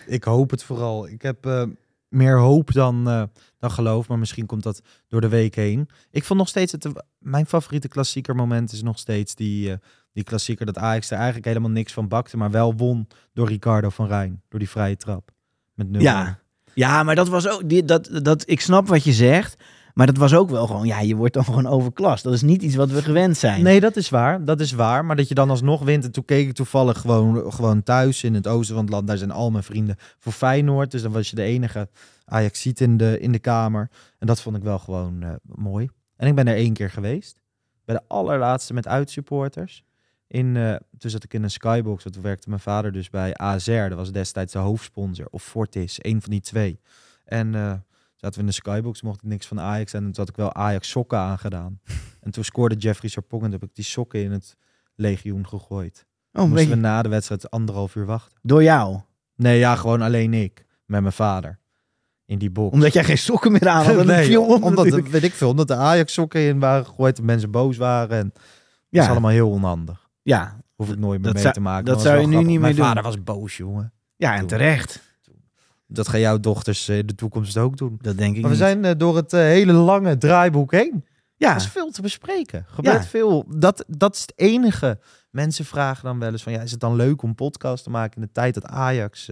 ik hoop het vooral. Ik heb meer hoop dan geloof. Maar misschien komt dat door de week heen. Ik vond nog steeds... Mijn favoriete klassieker moment is nog steeds die klassieker... dat Ajax er eigenlijk helemaal niks van bakte... maar wel won door Ricardo van Rijn. Door die vrije trap. Met 0. Ja. Ja, maar dat was ook... ik snap wat je zegt... Maar dat was ook wel gewoon, ja, je wordt dan gewoon overklast. Dat is niet iets wat we gewend zijn. Nee, dat is waar. Dat is waar. Maar dat je dan alsnog wint. En toen keek ik toevallig gewoon thuis in het oosten van het land. Daar zijn al mijn vrienden voor Feyenoord. Dus dan was je de enige Ajaxiet in de kamer. En dat vond ik wel gewoon mooi. En ik ben er 1 keer geweest. Bij de allerlaatste met uitsupporters. Toen zat ik in een skybox. Toen werkte mijn vader dus bij AZR. Dat was destijds de hoofdsponsor. Of Fortis, 1 van die 2. En... Zaten we in de skybox, mocht ik niks van Ajax. En toen had ik wel Ajax sokken aangedaan. En toen scoorde Jeffrey Sarpong en toen heb ik die sokken in het legioen gegooid. Oh, moesten we na de wedstrijd 1,5 uur wachten. Door jou? Nee, ja, gewoon alleen ik. Met mijn vader. In die box. Omdat jij geen sokken meer aan had? Nee, omdat de Ajax sokken in waren gegooid en mensen boos waren. En dat is allemaal heel onhandig. Ja. Hoef ik nooit meer mee te maken. Dat zou je nu niet meer doen. Mijn vader was boos, jongen. Ja, en terecht. Dat gaan jouw dochters in de toekomst ook doen. Dat denk ik. Maar we zijn door het hele lange draaiboek heen. Ja. Er is veel te bespreken. Gebeurt veel. Dat is het enige. Mensen vragen dan wel eens van... Ja, is het dan leuk om podcast te maken in de tijd dat Ajax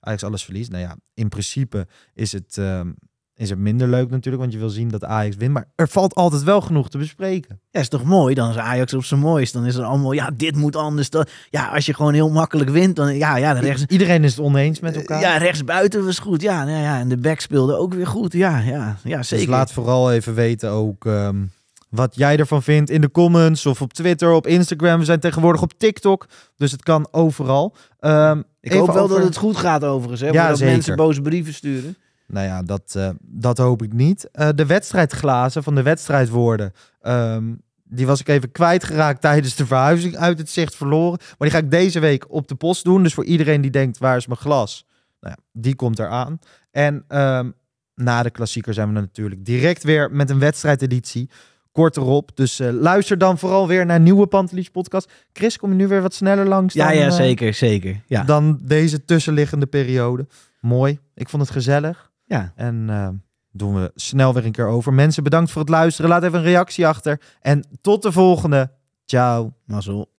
alles verliest? Nou ja, in principe is het minder leuk natuurlijk. Want je wil zien dat Ajax wint. Maar er valt altijd wel genoeg te bespreken. Ja, is toch mooi? Dan is Ajax op zijn mooist. Dan is er allemaal... Ja, dit moet anders. Dan, ja, als je gewoon heel makkelijk wint. Dan, rechts... Iedereen is het oneens met elkaar. Ja, rechtsbuiten was goed. Ja, nou ja, en de back speelde ook weer goed. Ja, zeker. Dus laat vooral even weten ook... wat jij ervan vindt in de comments of op Twitter, op Instagram. We zijn tegenwoordig op TikTok, dus het kan overal. Ik hoop wel dat het goed gaat overigens, hè? Ja, dat zeker. Mensen boze brieven sturen. Nou ja, dat hoop ik niet. De wedstrijdglazen van de wedstrijdwoorden... die was ik even kwijtgeraakt tijdens de verhuizing, uit het zicht verloren. Maar die ga ik deze week op de post doen. Dus voor iedereen die denkt, waar is mijn glas? Nou ja, die komt eraan. En na de klassieker zijn we dan natuurlijk direct weer met een wedstrijdeditie... Kort erop. Dus luister dan vooral weer naar nieuwe Pantelic podcast. Chris, kom je nu weer wat sneller langs? Dan, ja, zeker. Ja. Dan deze tussenliggende periode. Mooi. Ik vond het gezellig. Ja. En doen we snel weer een keer over. Mensen, bedankt voor het luisteren. Laat even een reactie achter. En tot de volgende. Ciao. Mazzel.